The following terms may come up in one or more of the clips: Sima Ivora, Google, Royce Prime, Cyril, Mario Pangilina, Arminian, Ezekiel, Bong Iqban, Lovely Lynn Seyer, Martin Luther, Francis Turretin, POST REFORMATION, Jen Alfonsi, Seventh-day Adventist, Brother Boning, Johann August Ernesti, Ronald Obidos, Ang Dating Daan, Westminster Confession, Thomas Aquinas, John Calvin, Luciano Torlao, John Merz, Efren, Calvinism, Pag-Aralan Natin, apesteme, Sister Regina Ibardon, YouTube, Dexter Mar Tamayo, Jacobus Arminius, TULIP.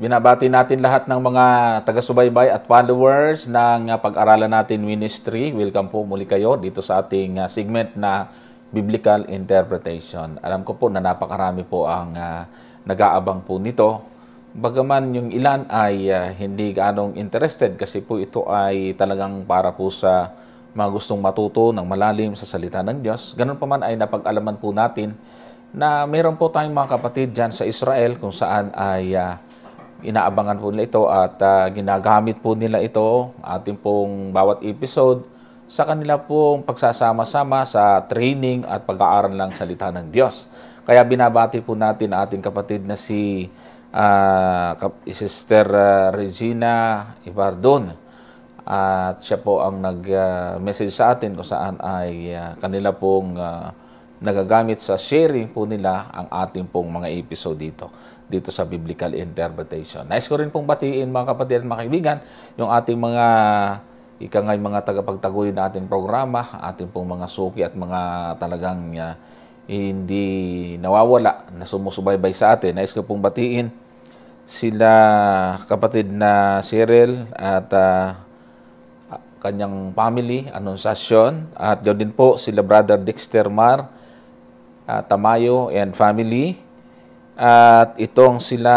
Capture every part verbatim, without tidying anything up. Binabati natin lahat ng mga taga-subaybay at followers ng pag-aralan natin ministry. Welcome po muli kayo dito sa ating segment na Biblical Interpretation. Alam ko po na napakarami po ang uh, nag-aabang po nito. Bagaman yung ilan ay uh, hindi ganong interested kasi po ito ay talagang para po sa mga gustong matuto ng malalim sa salita ng Diyos. Ganun pa man ay napag-alaman po natin na meron po tayong mga kapatid dyan sa Israel kung saan ay Uh, inaabangan po nila ito at uh, ginagamit po nila ito, ating pong bawat episode, sa kanila pong pagsasama-sama sa training at pag-aaral ng salita ng Diyos. Kaya binabati po natin ating kapatid na si uh, Sister Regina Ibardon. At uh, siya po ang nag-message sa atin kung saan ay uh, kanila pong uh, nagagamit sa sharing po nila ang ating pong mga episode dito. dito sa Biblical Interpretation. Nais ko rin pong batiin mga kapatid at mga kaibigan yung ating mga ikangay mga tagapagtaguyo na ating programa, ating pong mga suki at mga talagang uh, hindi nawawala na sumusubaybay sa atin. Nais ko pong batiin sila kapatid na Cyril at uh, kanyang family, Anunsasyon, at ganoon din po sila Brother Dexter Mar uh, Tamayo and family. At itong sila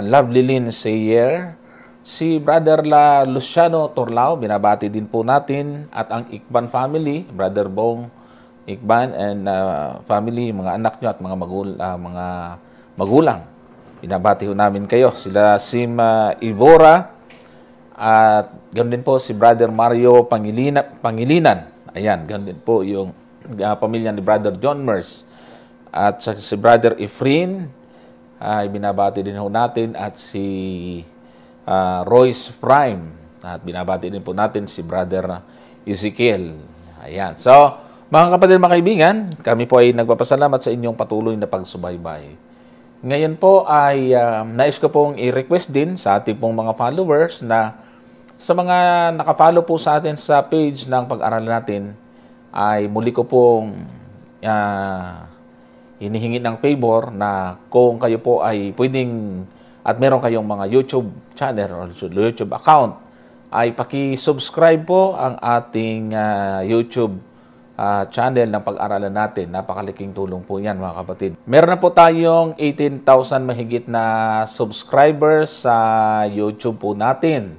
Lovely Lynn Seyer, si Brother la Luciano Torlao, binabati din po natin, at ang Iqban family, Brother Bong Iqban and uh, family, mga anak nyo at mga, magul uh, mga magulang. Binabati po namin kayo, sila Sima Ivora, at ganoon din po si Brother Mario Pangilina, Pangilinan. Ayan, ganoon din po yung uh, pamilya ni Brother John Merz. At si Brother Efren, ay binabati din ho natin, at si uh, Royce Prime, at binabati din po natin si Brother Ezekiel. Ayan. So, mga kapatid, mga kaibigan, kami po ay nagpapasalamat sa inyong patuloy na pagsubaybay. Ngayon po ay uh, nais ko pong i-request din sa ating pong mga followers na sa mga nakafollow po sa atin sa page ng pag-aralan natin, ay muli ko pong uh, hinihingi ng favor na kung kayo po ay pwedeng at meron kayong mga YouTube channel or YouTube account, ay paki-subscribe po ang ating uh, YouTube uh, channel ng pag-aralan natin. Napakalaking tulong po yan mga kapatid. Meron na po tayong eighteen thousand mahigit na subscribers sa YouTube po natin.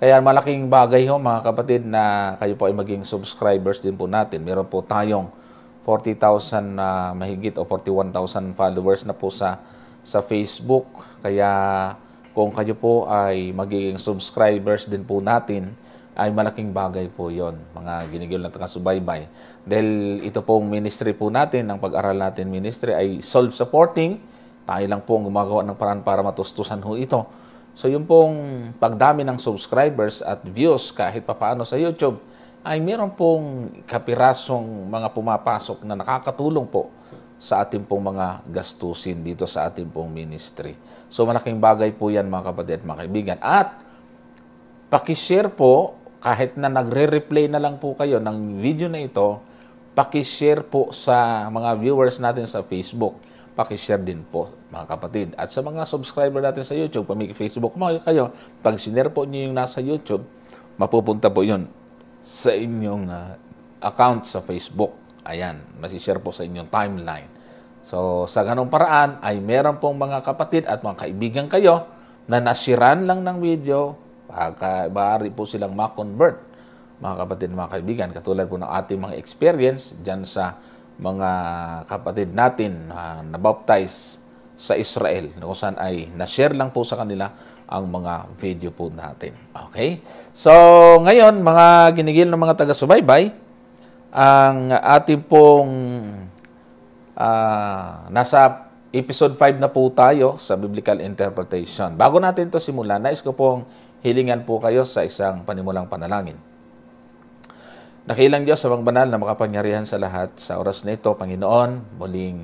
Kaya malaking bagay ho mga kapatid na kayo po ay maging subscribers din po natin. Meron po tayong forty thousand uh, mahigit o forty-one thousand followers na po sa, sa Facebook. Kaya kung kayo po ay magiging subscribers din po natin, ay malaking bagay po yon mga ginigil na taga-subaybay. Dahil ito pong ministry po natin, ang pag-aral natin ministry ay self-supporting. Tayo lang po ang gumagawa ng paraan para matustusan ho ito. So yung pong pagdami ng subscribers at views kahit papaano sa YouTube, ay meron pong kapirasong mga pumapasok na nakakatulong po sa ating pong mga gastusin dito sa ating pong ministry. So malaking bagay po yan mga kapatid at mga kaibigan. At pakishare po, kahit na nagre-replay na lang po kayo ng video na ito, pakishare po sa mga viewers natin sa Facebook. Pakishare din po mga kapatid. At sa mga subscriber natin sa YouTube, pamiki-Facebook mo kayo, pag sinare po nyo yung nasa YouTube, mapupunta po yun sa inyong uh, account sa Facebook. Ayan, masishare po sa inyong timeline. So, sa ganong paraan ay meron pong mga kapatid at mga kaibigan kayo na nasiran lang ng video, baka maaari po silang ma-convert. Mga kapatid, mga kaibigan, katulad po ng ating mga experience dyan sa mga kapatid natin uh, na baptize sa Israel, kung saan ay nashare lang po sa kanila ang mga video po natin. Okay? So, ngayon, mga ginigil ng mga taga-subaybay, ang ating pong uh, nasa episode five na po tayo sa Biblical Interpretation. Bago natin ito simulan, nais ko pong hilingan po kayo sa isang panimulang panalangin. Nakilang Diyos sa mga banal na makapangyarihan sa lahat, sa oras na ito, Panginoon, muling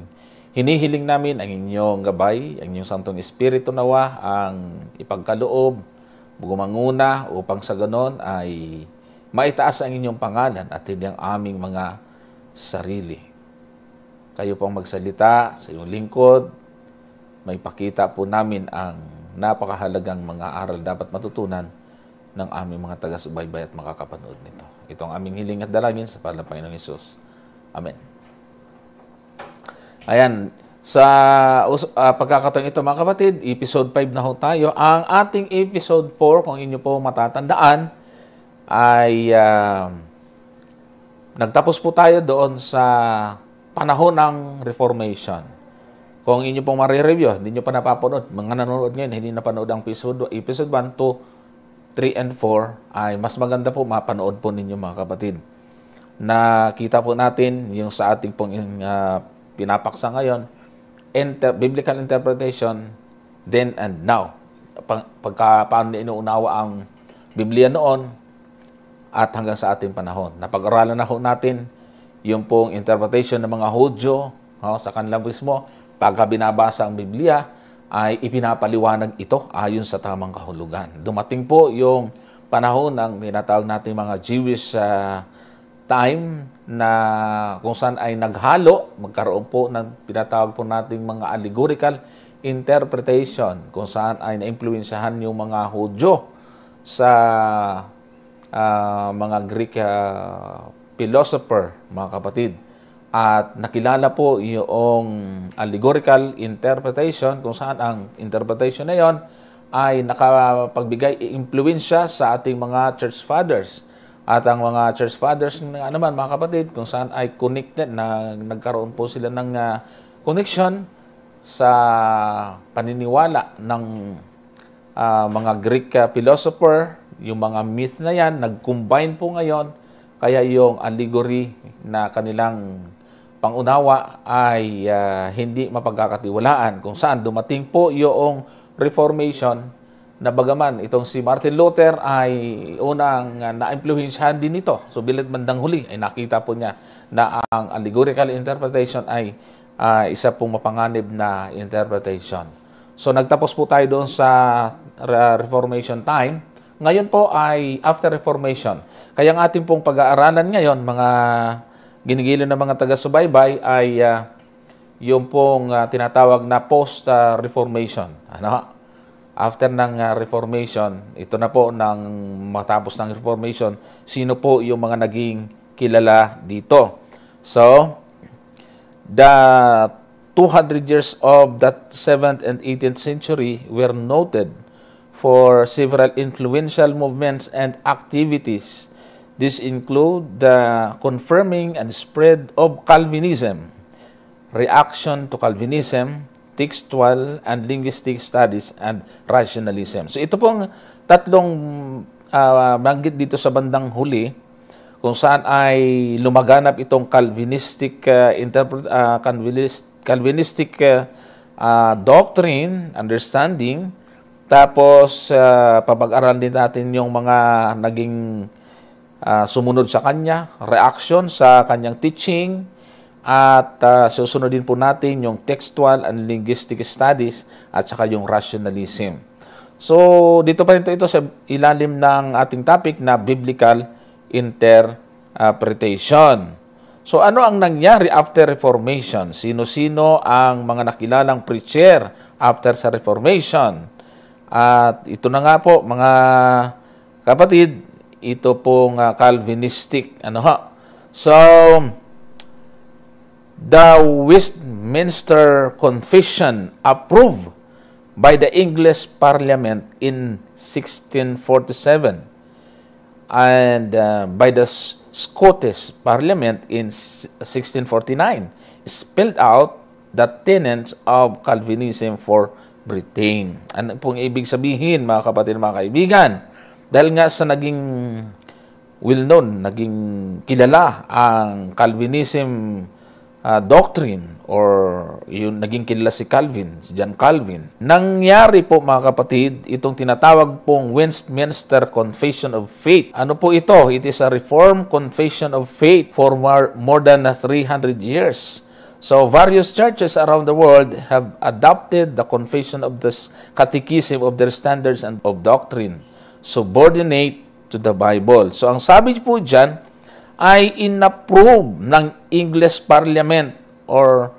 hinihiling namin ang inyong gabay, ang inyong Santong Espiritu nawa, ang ipagkaloob, gumanguna upang sa ganon ay maitaas ang inyong pangalan at hindi ang aming mga sarili. Kayo pong magsalita sa inyong lingkod, may pakita po namin ang napakahalagang mga aral dapat matutunan ng aming mga taga-subaybay at makakapanood nito. Ito ang aming hiling at dalangin sa pangalan ng Panginoong Hesus. Amen. Ayan, sa uh, pagkakataon ito mga kapatid, episode five na ho tayo. Ang ating episode four, kung inyo po matatandaan, ay uh, nagtapos po tayo doon sa panahon ng Reformation. Kung inyo pong marireview, hindi nyo pa napapanood, mga nanonood ngayon, hindi napanood ang episode one, two, three, and four, ay mas maganda po mapanood po ninyo mga kapatid. Nakita po natin yung sa ating pong uh, pinapaksa ngayon, Inter biblical interpretation then and now. Pag pagka paano inuunawa ang Biblia noon at hanggang sa ating panahon. Napag-aralan na ho natin yung pong interpretation ng mga Hudyo oh, sa kanila mismo. Pagka binabasa ang Biblia ay ipinapaliwanag ito ayon sa tamang kahulugan. Dumating po yung panahon ng tinatawag natin mga Jewish uh, time na kung saan ay naghalo, magkaroon po ng pinatawag po nating mga allegorical interpretation kung saan ay naimpluwensyahan yung mga Hudyo sa uh, mga Greek uh, philosopher, mga kapatid. At nakilala po yung allegorical interpretation kung saan ang interpretation na yon ay nakapagbigay impluwensya sa ating mga church fathers. At ang mga church fathers na naman, mga kapatid, kung saan ay connected, na nagkaroon po sila ng uh, connection sa paniniwala ng uh, mga Greek uh, philosopher, yung mga myth na yan, nag-combine po ngayon. Kaya yung allegory na kanilang pangunawa ay uh, hindi mapagkakatiwalaan. Kung saan dumating po yung Reformation, na bagaman itong si Martin Luther ay unang uh, na-impluwensyahan din ito. So, bilit bandang huli ay nakita po niya na ang allegorical interpretation ay uh, isa pong mapanganib na interpretation. So, nagtapos po tayo doon sa uh, Reformation time. Ngayon po ay after Reformation. Kaya ang ating pong pag-aaralan ngayon, mga ginigilo ng mga taga-subaybay ay uh, yung pong uh, tinatawag na post-reformation. Uh, ano? After ng uh, Reformation, ito na po nang matapos ng Reformation, sino po yung mga naging kilala dito. So, the two hundred years of that seventh and eighteenth century were noted for several influential movements and activities. This include the confirming and spread of Calvinism, reaction to Calvinism, textual and linguistic studies, and rationalism. So ito pong tatlong uh, banggit dito sa bandang huli kung saan ay lumaganap itong Calvinistic uh, interpret uh, Calvinist, Calvinistic uh, uh, doctrine, understanding, tapos uh, papag-aralan din natin yung mga naging uh, sumunod sa kanya, reaction sa kanyang teaching. At uh, susunodin po natin yung textual and linguistic studies at saka yung rationalism. So, dito pa rin ito sa ilalim ng ating topic na biblical interpretation. So, ano ang nangyari after Reformation? Sino-sino ang mga nakilalang preacher after sa Reformation? At ito na nga po, mga kapatid, ito pong uh, Calvinistic. Ano ha? So, the Westminster Confession approved by the English Parliament in sixteen forty-seven and uh, by the Scottish Parliament in sixteen forty-nine spelled out the tenets of Calvinism for Britain. Ano pong ibig sabihin, mga kapatid, mga kaibigan? Dahil nga sa naging well-known, naging kilala ang Calvinism Uh, doctrine or yung naging kilala si Calvin, si John Calvin. Nangyari po mga kapatid, itong tinatawag pong Westminster Confession of Faith. Ano po ito? It is a reform confession of faith for more, more than three hundred years. So various churches around the world have adopted the confession of the catechism of their standards and of doctrine, subordinate to the Bible. So ang sabi po dyan, ay inapprove ng English Parliament or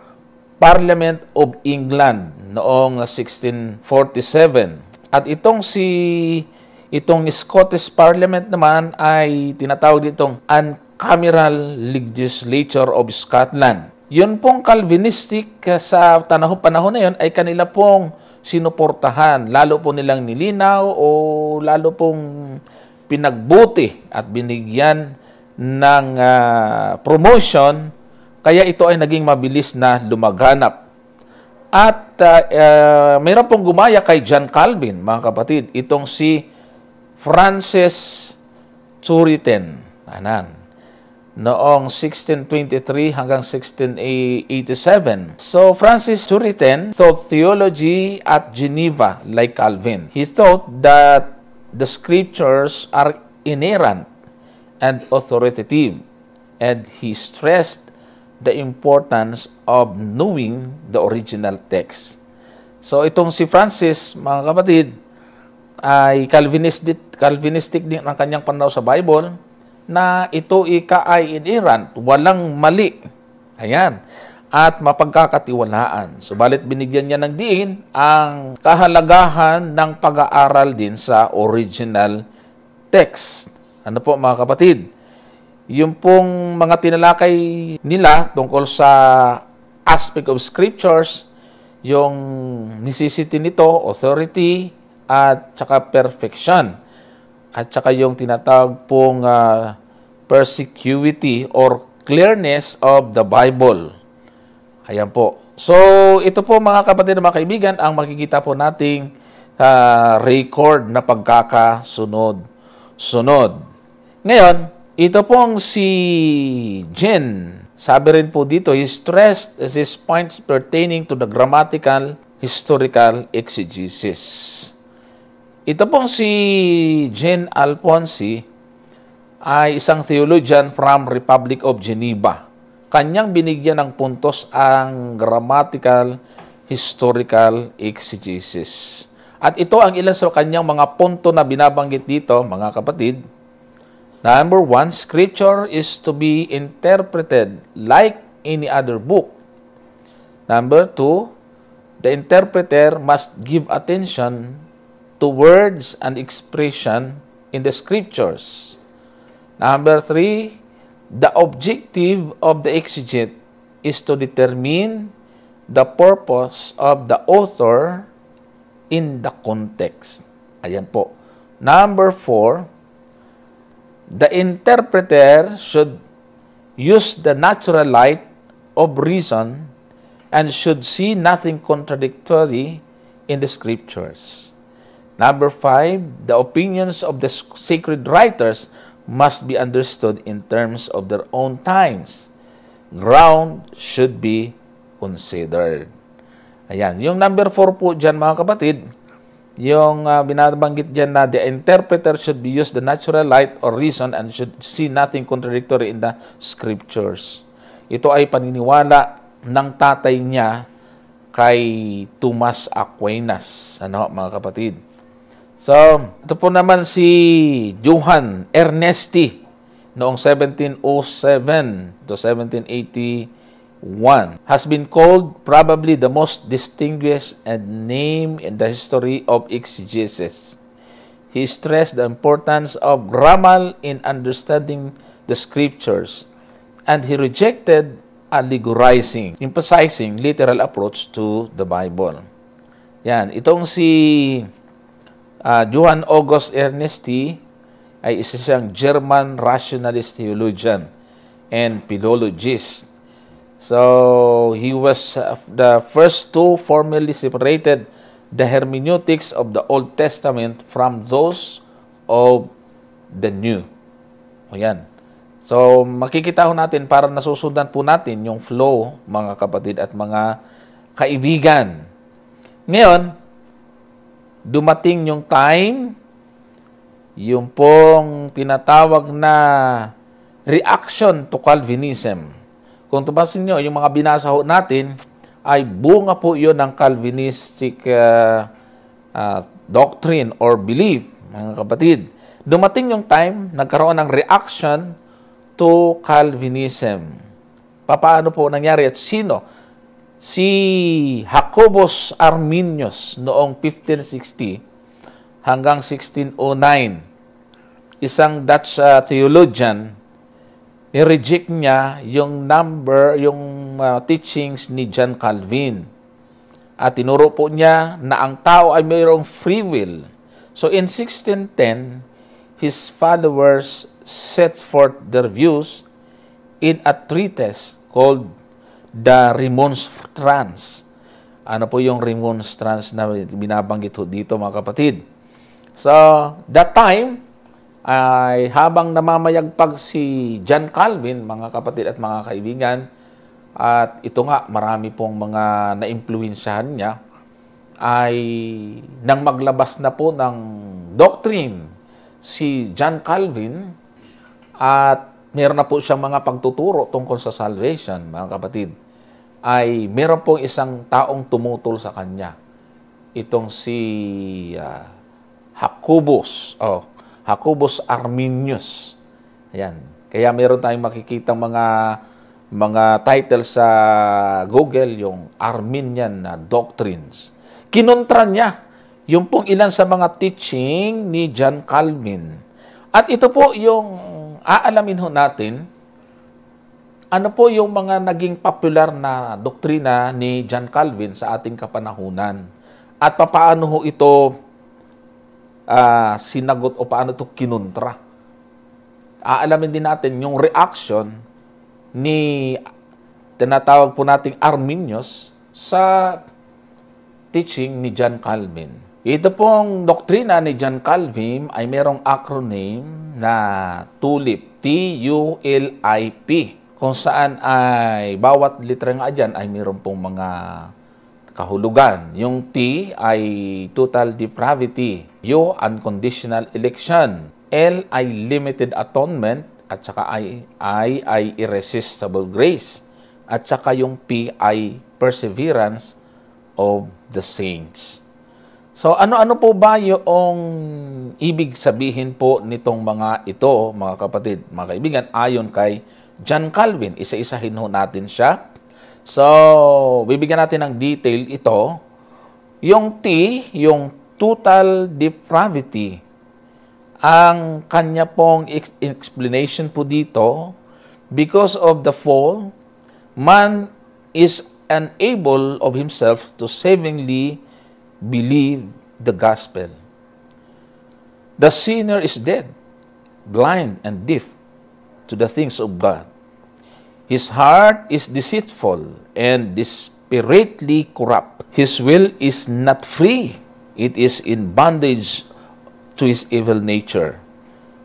Parliament of England noong sixteen forty-seven. At itong si itong Scottish Parliament naman ay tinatawag ditong Uncameral Legislature of Scotland. Yun pong Calvinistic sa tanahong panahon na yun ay kanila pong sinuportahan, lalo po nilang nilinaw o lalo pong pinagbuti at binigyan ng uh, promotion, kaya ito ay naging mabilis na lumaganap. At uh, uh, mayroon pong gumaya kay John Calvin, mga kapatid, itong si Francis Turretin, anan, noong sixteen twenty-three hanggang sixteen eighty-seven. So Francis Turretin taught theology at Geneva like Calvin. He thought that the scriptures are inerrant and authoritative, and he stressed the importance of knowing the original text. So itong si Francis, mga kapatid, ay Calvinistic, Calvinistic din ang kanyang pananaw sa Bible na ito ika ay inerrant, walang mali. Ayan. At mapagkakatiwalaan. Subalit binigyan niya ng diin ang kahalagahan ng pag-aaral din sa original text. Ano po mga kapatid? Yung pong mga tinalakay nila tungkol sa aspect of scriptures, yung necessity nito, authority, at saka perfection. At saka yung tinatawag pong uh, perspicuity or clearness of the Bible. Ayan po. So, ito po mga kapatid na mga kaibigan, ang makikita po nating uh, record na pagkakasunod-sunod. Ngayon, ito pong si Jen, sabi rin po dito, he stressed these points pertaining to the grammatical historical exegesis. Ito pong si Jen Alfonsi ay isang theologian from Republic of Geneva. Kanyang binigyan ng puntos ang grammatical historical exegesis. At ito ang ilan sa kanyang mga punto na binabanggit dito, mga kapatid. Number one, Scripture is to be interpreted like any other book. Number two, the interpreter must give attention to words and expression in the Scriptures. Number three, the objective of the exegete is to determine the purpose of the author in the context. Ayan po. Number four, the interpreter should use the natural light of reason and should see nothing contradictory in the scriptures. Number five, the opinions of the sacred writers must be understood in terms of their own times. Ground should be considered. Ayan, yung number four po dyan mga kapatid, yung uh, binabanggit dyan na the interpreter should be used the natural light or reason and should see nothing contradictory in the scriptures. Ito ay paniniwala ng tatay niya kay Thomas Aquinas. Ano, mga kapatid? So, ito po naman si Johann Ernesti noong seventeen oh seven to seventeen eighty-one. One has been called probably the most distinguished name in the history of exegesis. He stressed the importance of grammar in understanding the scriptures, and he rejected allegorizing, emphasizing literal approach to the Bible. Yan, itong si uh, Johann August Ernesti ay isa siyang German rationalist theologian and philologist. So, he was the first to formally separated the hermeneutics of the Old Testament from those of the New. Ayan. So, makikita ho natin para nasusundan po natin yung flow, mga kapatid at mga kaibigan. Ngayon, dumating yung time, yung pong tinatawag na reaction to Calvinism. Kung tupasin nyo, yung mga binasa ho natin ay bunga po yun ng Calvinistic uh, uh, doctrine or belief, mga kapatid. Dumating yung time, nagkaroon ng reaction to Calvinism. Paano po nangyari at sino? si Jacobus Arminius noong fifteen sixty hanggang sixteen oh nine, isang Dutch uh, theologian, i-reject niya yung number, yung uh, teachings ni John Calvin. At tinuro po niya na ang tao ay mayroong free will. So in sixteen ten, his followers set forth their views in a treatise called The Remonstrance. Ano po yung remonstrance na binabanggit dito, mga kapatid? So, that time, ay habang namamayagpag si John Calvin, mga kapatid at mga kaibigan, at ito nga, marami pong mga na-impluwensyahan niya, ay nang maglabas na po ng doctrine si John Calvin, at meron na po siyang mga pagtuturo tungkol sa salvation, mga kapatid, ay meron pong isang taong tumutol sa kanya. Itong si uh, Jacobus, oh, Jacobus Arminius. Ayan. Kaya meron tayong makikita mga mga title sa Google, yung Arminian na doctrines. Kinontra niya yung pong ilan sa mga teaching ni John Calvin. At ito po yung aalamin ho natin, ano po yung mga naging popular na doktrina ni John Calvin sa ating kapanahunan. At papaano ho ito Uh, sinagot o paano ito kinontra. Aalamin din natin yung reaction ni tinatawag po nating Arminius sa teaching ni John Calvin. Ito pong doktrina ni John Calvin ay merong acronym na TULIP, T U L I P, kung saan ay bawat litra nga dyan ay meron pong mga kahulugan. Yung T ay total depravity, U unconditional election, L ay limited atonement, at saka I, I ay irresistible grace, at saka yung P ay perseverance of the saints. So ano-ano po ba yung ibig sabihin po nitong mga ito, mga kapatid, mga kaibigan, ayon kay John Calvin? Isa-isahin ho natin siya. So, bibigyan natin ng detail ito. Yung T, yung total depravity, ang kanya pong explanation po dito, because of the fall, man is unable of himself to savingly believe the gospel. The sinner is dead, blind and deaf to the things of God. His heart is deceitful and desperately corrupt. His will is not free. It is in bondage to his evil nature.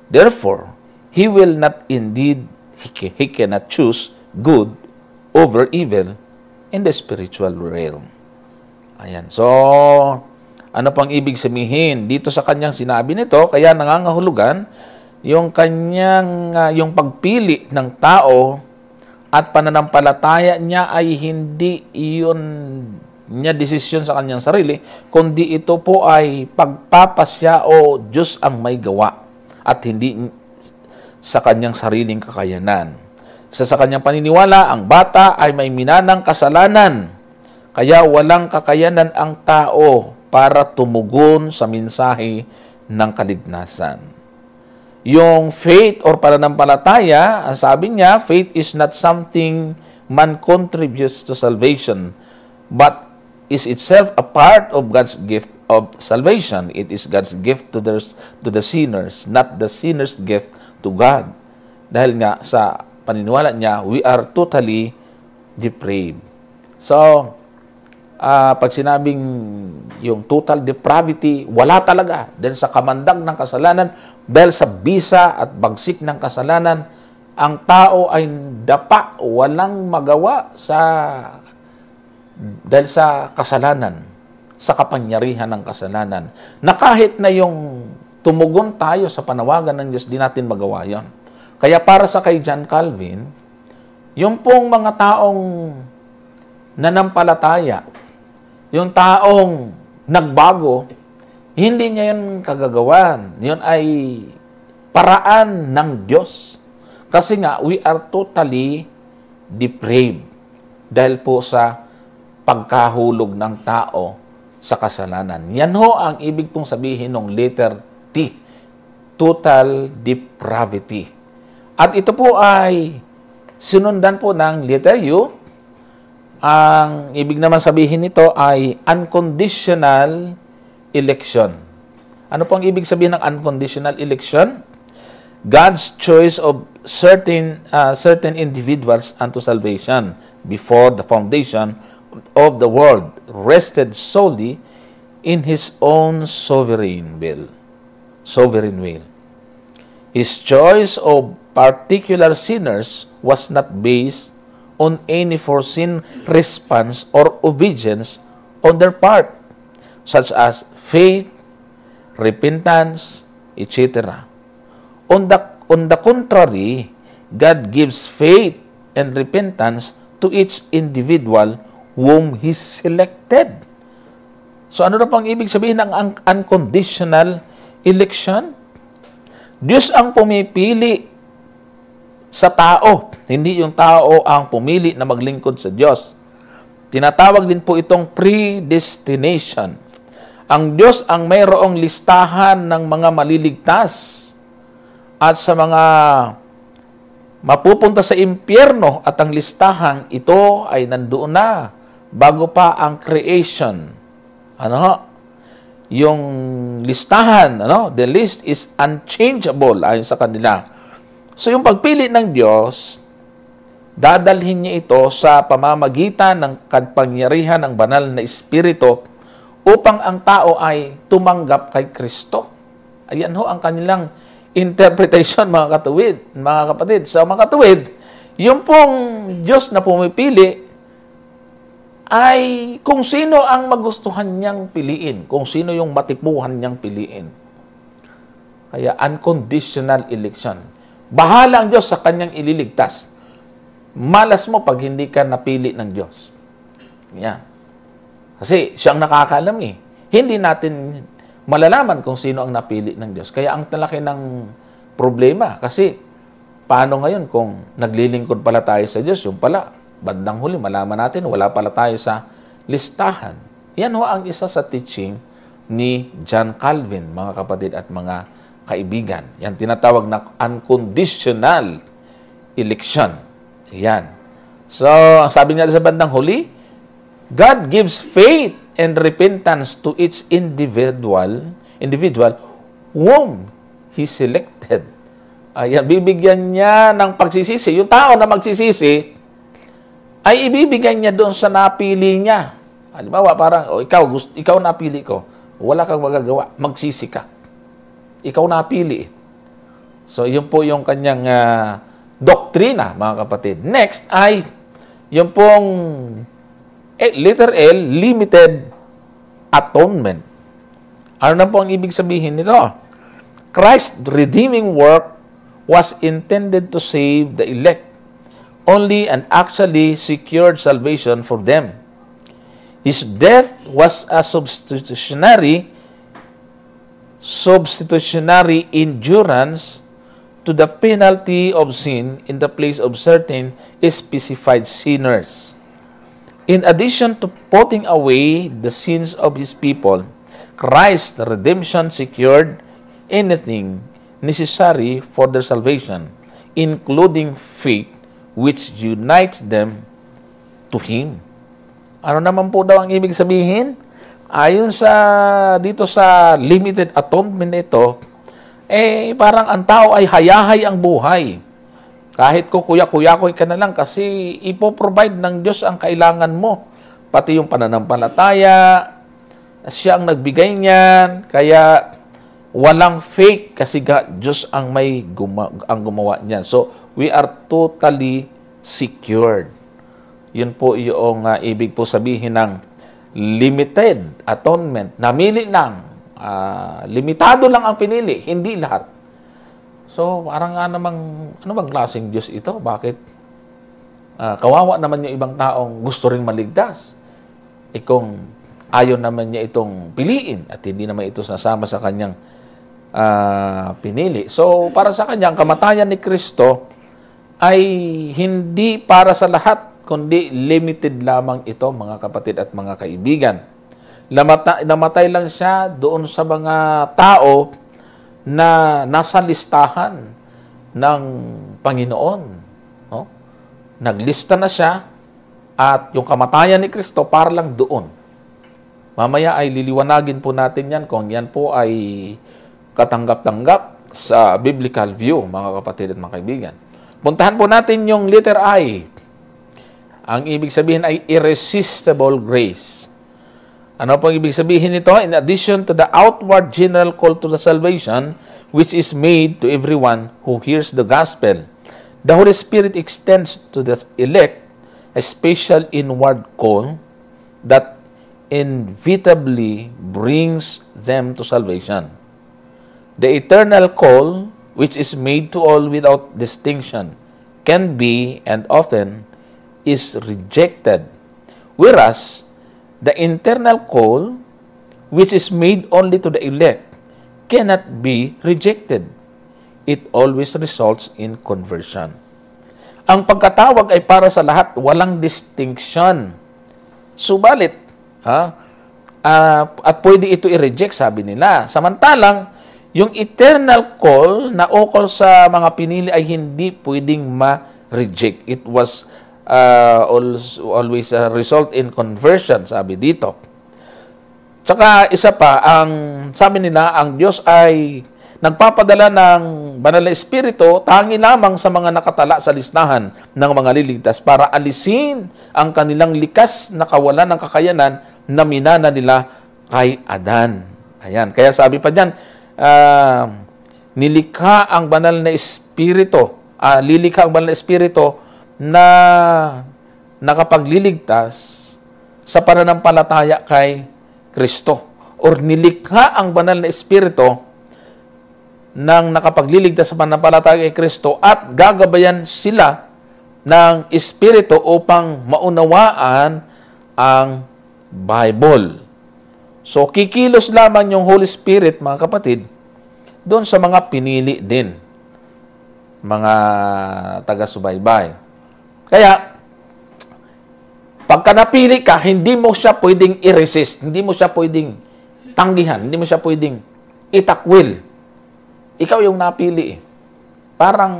Therefore, he will not indeed, he cannot choose good over evil in the spiritual realm. Ayan. So, ano pang ibig sabihin? Dito sa kanyang sinabi nito, kaya nangangahulugan yung kanyang, uh, yung pagpili ng tao at pananampalataya niya ay hindi iyon niya desisyon sa kanyang sarili, kundi ito po ay pagpapasya o Diyos ang may gawa at hindi sa kanyang sariling kakayanan. Sa sa kanyang paniniwala, ang bata ay may minanang kasalanan, kaya walang kakayanan ang tao para tumugon sa mensahe ng kalignasan. Yung faith or pananampalataya, ang sabi niya, faith is not something man contributes to salvation, but is itself a part of God's gift of salvation. It is God's gift to the, to the sinners, not the sinner's gift to God. Dahil nga sa paniniwala niya, we are totally depraved. So, Uh, pag sinabing yung total depravity, wala talaga. Dahil sa kamandag ng kasalanan, dahil sa bisa at bagsik ng kasalanan, ang tao ay dapa, walang magawa sa dahil sa kasalanan, sa kapangyarihan ng kasalanan. Na kahit na yung tumugon tayo sa panawagan ng Diyos, di natin magawa yon. Kaya para sa kay John Calvin, yung pong mga taong nanampalataya, yung taong nagbago, hindi niya yun kagagawan. Yun ay paraan ng Diyos. Kasi nga, we are totally depraved dahil po sa pagkahulog ng tao sa kasalanan. Yan ho ang ibig pong sabihin ng letter T, total depravity. At ito po ay sinundan po ng letter U. Ang ibig naman sabihin nito ay unconditional election. Ano po ang ibig sabihin ng unconditional election? God's choice of certain uh, certain individuals unto salvation before the foundation of the world rested solely in His own sovereign will. Sovereign will. His choice of particular sinners was not based on any foreseen response or obedience on their part, such as faith, repentance, et cetera. On the, on the contrary, God gives faith and repentance to each individual whom He selected. So ano na pang ibig sabihin ng un unconditional election? Diyos ang pumipili sa tao, hindi yung tao ang pumili na maglingkod sa Diyos. Tinatawag din po itong predestination. Ang Diyos ang mayroong listahan ng mga maliligtas at sa mga mapupunta sa impyerno, at ang listahang ito ay nandoon na bago pa ang creation. Ano? Yung listahan, ano? The list is unchangeable ayon sa kanila. So yung pagpili ng Diyos, dadalhin niya ito sa pamamagitan ng kapangyarihan ng banal na espiritu upang ang tao ay tumanggap kay Kristo. Ayan ho ang kanilang interpretation, mga katuwid, mga kapatid. So, mga katuwid, yung pong Diyos na pumipili ay kung sino ang magustuhan niyang piliin, kung sino yung matipuhan niyang piliin. Kaya, unconditional election. Bahala ang Diyos sa kanyang ililigtas. Malas mo pag hindi ka napili ng Diyos. Yan. Kasi, siyang nakakaalam eh. Hindi natin malalaman kung sino ang napili ng Diyos. Kaya ang talaki ng problema, kasi paano ngayon kung naglilingkod pala tayo sa Diyos, yung pala, bandang huli, malaman natin, wala pala tayo sa listahan. Yan ho ang isa sa teaching ni John Calvin, mga kapatid at mga kaibigan. Yan, tinatawag na unconditional election. Yan. So, ang sabi niya sa bandang huli, God gives faith and repentance to each individual, individual whom He selected. Ayan, bibigyan niya ng pagsisisi. Yung tao na magsisisi, ay ibibigyan niya doon sa napili niya. Halimbawa, parang, oh, ikaw, gusto, ikaw napili ko. Wala kang magagawa. Magsisi ka. Ikaw napili. So, yun po yung kanyang uh, doktrina, mga kapatid. Next ay, yung pong letter L, limited atonement. Ano na po ang ibig sabihin nito? Christ's redeeming work was intended to save the elect only and actually secured salvation for them. His death was a substitutionary substitutionary endurance to the penalty of sin in the place of certain specified sinners. In addition to putting away the sins of His people, Christ's redemption secured anything necessary for their salvation, including faith, which unites them to Him. Ano naman po daw ang ibig sabihin? Ayon sa dito sa limited atonement nito, eh parang ang tao ay hayahay ang buhay. Kahit kukuya-kuyakoy ka na lang, kasi ipoprovide ng Diyos ang kailangan mo. Pati yung pananampalataya, siya ang nagbigay niyan. Kaya walang fake, kasi God, Diyos ang may guma, ang gumawa niyan. So, we are totally secured. Yun po yung uh, ibig po sabihin ng limited atonement. Namili lang. Uh, limitado lang ang pinili, hindi lahat. So, parang nga namang, ano bang klaseng Diyos ito? Bakit? Uh, kawawa naman yung ibang taong gusto rin maligtas. E kung ayaw naman niya itong piliin at hindi naman ito nasama sa kanyang uh, pinili. So, para sa kanya, ang kamatayan ni Kristo ay hindi para sa lahat, kundi limited lamang ito, mga kapatid at mga kaibigan. Namata- namatay lang siya doon sa mga tao na nasa listahan ng Panginoon. No? Naglista na siya at yung kamatayan ni Kristo para lang doon. Mamaya ay liliwanagin po natin yan kung yan po ay katanggap-tanggap sa biblical view, mga kapatid at mga kaibigan. Puntahan po natin yung letter I. Ang ibig sabihin ay irresistible grace. Ano pong ibig sabihin nito? In addition to the outward general call to the salvation, which is made to everyone who hears the gospel, the Holy Spirit extends to the elect a special inward call that inevitably brings them to salvation. The eternal call, which is made to all without distinction, can be and often is rejected, whereas the internal call, which is made only to the elect, cannot be rejected. It always results in conversion. Ang pagkatawag ay para sa lahat, walang distinction. Subalit, ha, uh, at pwede ito i-reject, sabi nila. Samantalang, yung eternal call na ukol sa mga pinili ay hindi pwedeng ma-reject. It was Uh, always uh, result in conversion, sabi dito. Tsaka isa pa, ang sabi nila, ang Diyos ay nagpapadala ng banal na espiritu tangi lamang sa mga nakatala sa listahan ng mga liligtas para alisin ang kanilang likas na kawalan ng kakayanan na minana nila kay Adan. Ayan, kaya sabi pa dyan, uh, nilikha ang banal na espiritu, uh, lilikha ang banal na espiritu na nakapagliligtas sa pananampalataya kay Kristo, or nilikha ang banal na espiritu ng nakapagliligtas sa pananampalataya kay Kristo at gagabayan sila ng espiritu upang maunawaan ang Bible. So, kikilos lamang yung Holy Spirit, mga kapatid, doon sa mga pinili din, mga taga-subaybay. Kaya, pagka napili ka, hindi mo siya pwedeng i-resist, hindi mo siya pwedeng tanggihan, hindi mo siya pwedeng itakwil. Ikaw yung napili. Parang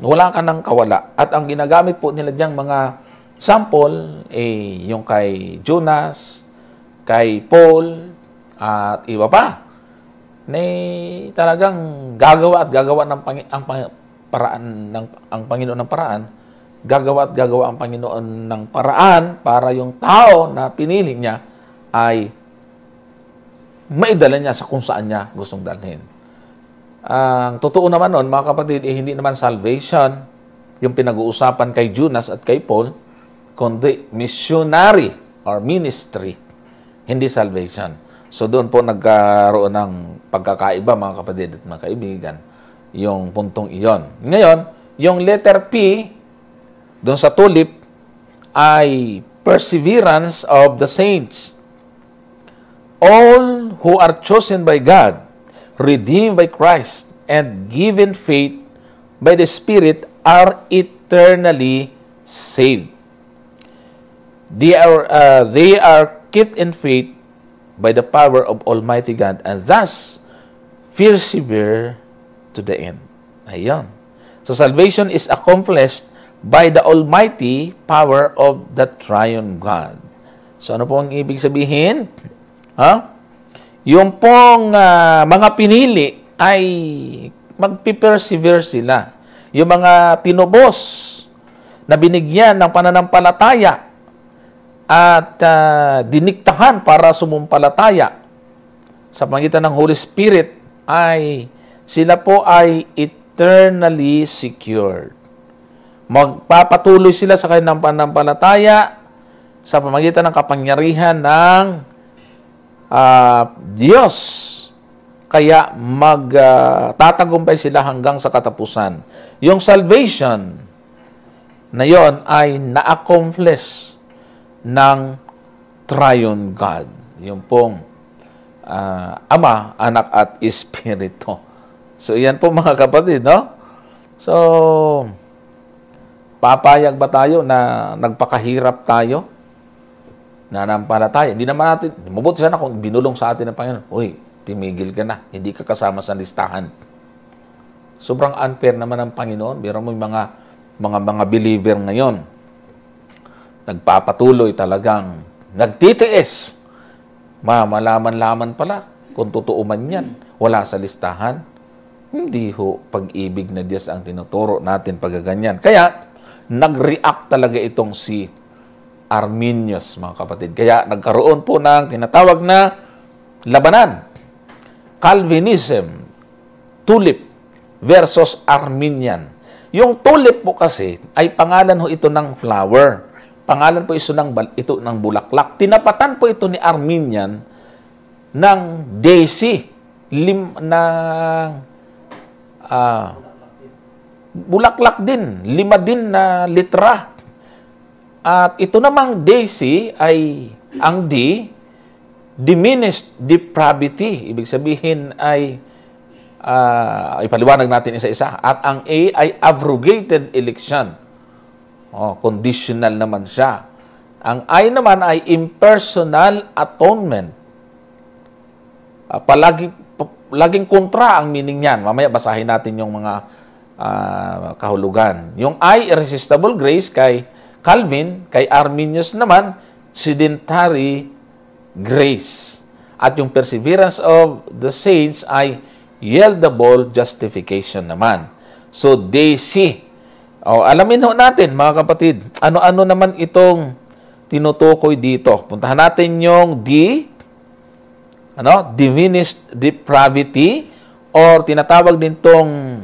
wala ka ng kawala. At ang ginagamit po nila diyang mga sample, eh, yung kay Jonas, kay Paul, at iba pa, na talagang gagawa at gagawa ng pang- ang pang- paraan, ng, ang Panginoon ng paraan, gagawa at gagawa ang Panginoon ng paraan para yung tao na pinili niya ay maidala niya sa kung saan niya gustong dalhin. Ang totoo naman nun, mga kapatid, eh, hindi naman salvation yung pinag-uusapan kay Judas at kay Paul, kundi missionary or ministry, hindi salvation. So doon po nagkaroon ng pagkakaiba, mga kapatid at mga kaibigan, yung puntong iyon. Ngayon, yung letter P, doon sa tulip, ay perseverance of the saints. All who are chosen by God, redeemed by Christ, and given faith by the Spirit are eternally saved. They are, uh, they are kept in faith by the power of Almighty God and thus persevere to the end. Ayan. So salvation is accomplished by the almighty power of the triune God. So ano po ang ibig sabihin? Huh? Yung pong uh, mga pinili ay magpipersevere sila. Yung mga tinubos na binigyan ng pananampalataya at uh, diniktahan para sumumpalataya sa pamagitan ng Holy Spirit ay sila po ay eternally secured. Magpapatuloy sila sa kanilang pananampalataya sa pamagitan ng kapangyarihan ng uh, Diyos. Kaya magtatagumpay uh, sila hanggang sa katapusan. Yung salvation na yon ay na-accomplish ng triune God. Yung pong uh, Ama, Anak at Espiritu. So, yan po mga kapatid, no? So, Papayag ba tayo na nagpakahirap tayo? Nanampalataya. Hindi naman natin, mabuti sana kung binulong sa atin ng Panginoon, uy, timigil ka na, hindi ka kasama sa listahan. Sobrang unfair naman ng Panginoon. Meron mo yung mga, mga, mga believer ngayon, nagpapatuloy talagang, nagtitiis, mamalaman-laman pala, kung totoo man yan, wala sa listahan. Hindi ho, pag-ibig na Diyos ang tinuturo natin pagaganyan. Kaya, nag-react talaga itong si Arminius, mga kapatid. Kaya nagkaroon po ng tinatawag na labanan. Calvinism, Tulip versus Arminian. Yung tulip po kasi ay pangalan ho ito ng flower. Pangalan po ito ng, ito ng bulaklak. Tinapatan po ito ni Arminian ng daisy, lim, na uh, bulaklak din. Lima din na litra. At ito namang daisy ay ang D, diminished depravity. Ibig sabihin ay, uh, ipaliwanag natin isa-isa. At ang A ay abrogated election. Oh, conditional naman siya. Ang I naman ay impersonal atonement. Uh, palagi, palaging kontra ang meaning niyan. Mamaya basahin natin yung mga uh, kahulugan. Yung I, irresistible grace, kay Calvin, kay Arminius naman, sedentary grace. At yung perseverance of the saints ay yieldable justification naman. So, daisy. O, alamin ho natin, mga kapatid, ano-ano naman itong tinutukoy dito. Puntahan natin yung D, ano, diminished depravity, or tinatawag din tong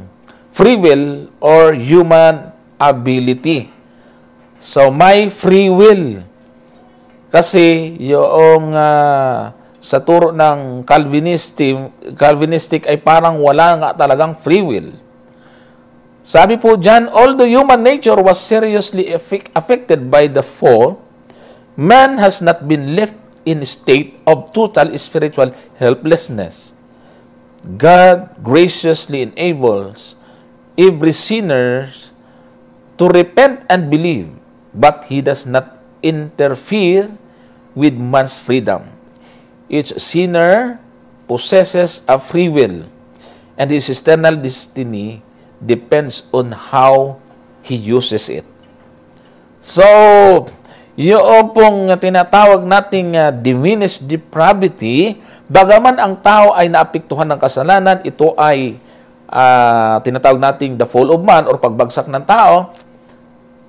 free will or human ability. So, may free will. Kasi, yung uh, sa turo ng Calvinistic, Calvinistic ay parang wala nga talagang free will. Sabi po dyan, although human nature was seriously affected by the fall, man has not been left in a state of total spiritual helplessness. God graciously enables every sinner to repent and believe. But He does not interfere with man's freedom. Each sinner possesses a free will, and his eternal destiny depends on how he uses it. So, yung pong tinatawag nating uh, diminished depravity, bagaman ang tao ay naapektuhan ng kasalanan, ito ay uh, tinatawag nating the fall of man or pagbagsak ng tao,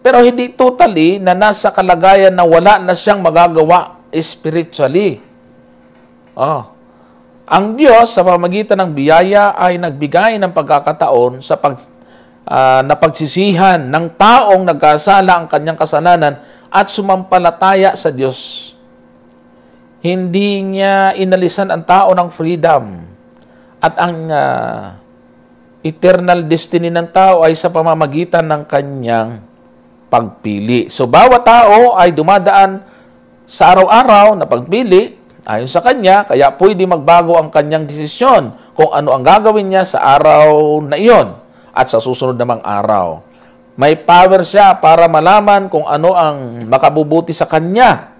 pero hindi totally na nasa kalagayan na wala na siyang magagawa spiritually. Oh. Ang Diyos sa pamagitan ng biyaya ay nagbigay ng pagkakataon sa pag, uh, napagsisihan ng taong nagkasala ang kanyang kasalanan at sumampalataya sa Diyos. Hindi niya inalisan ang tao ng freedom at ang uh, eternal destiny ng tao ay sa pamamagitan ng kanyang pagpili. So, bawat tao ay dumadaan sa araw-araw na pagpili ayon sa kanya, kaya pwede magbago ang kanyang desisyon kung ano ang gagawin niya sa araw na iyon at sa susunod namang araw. May power siya para malaman kung ano ang makabubuti sa kanya.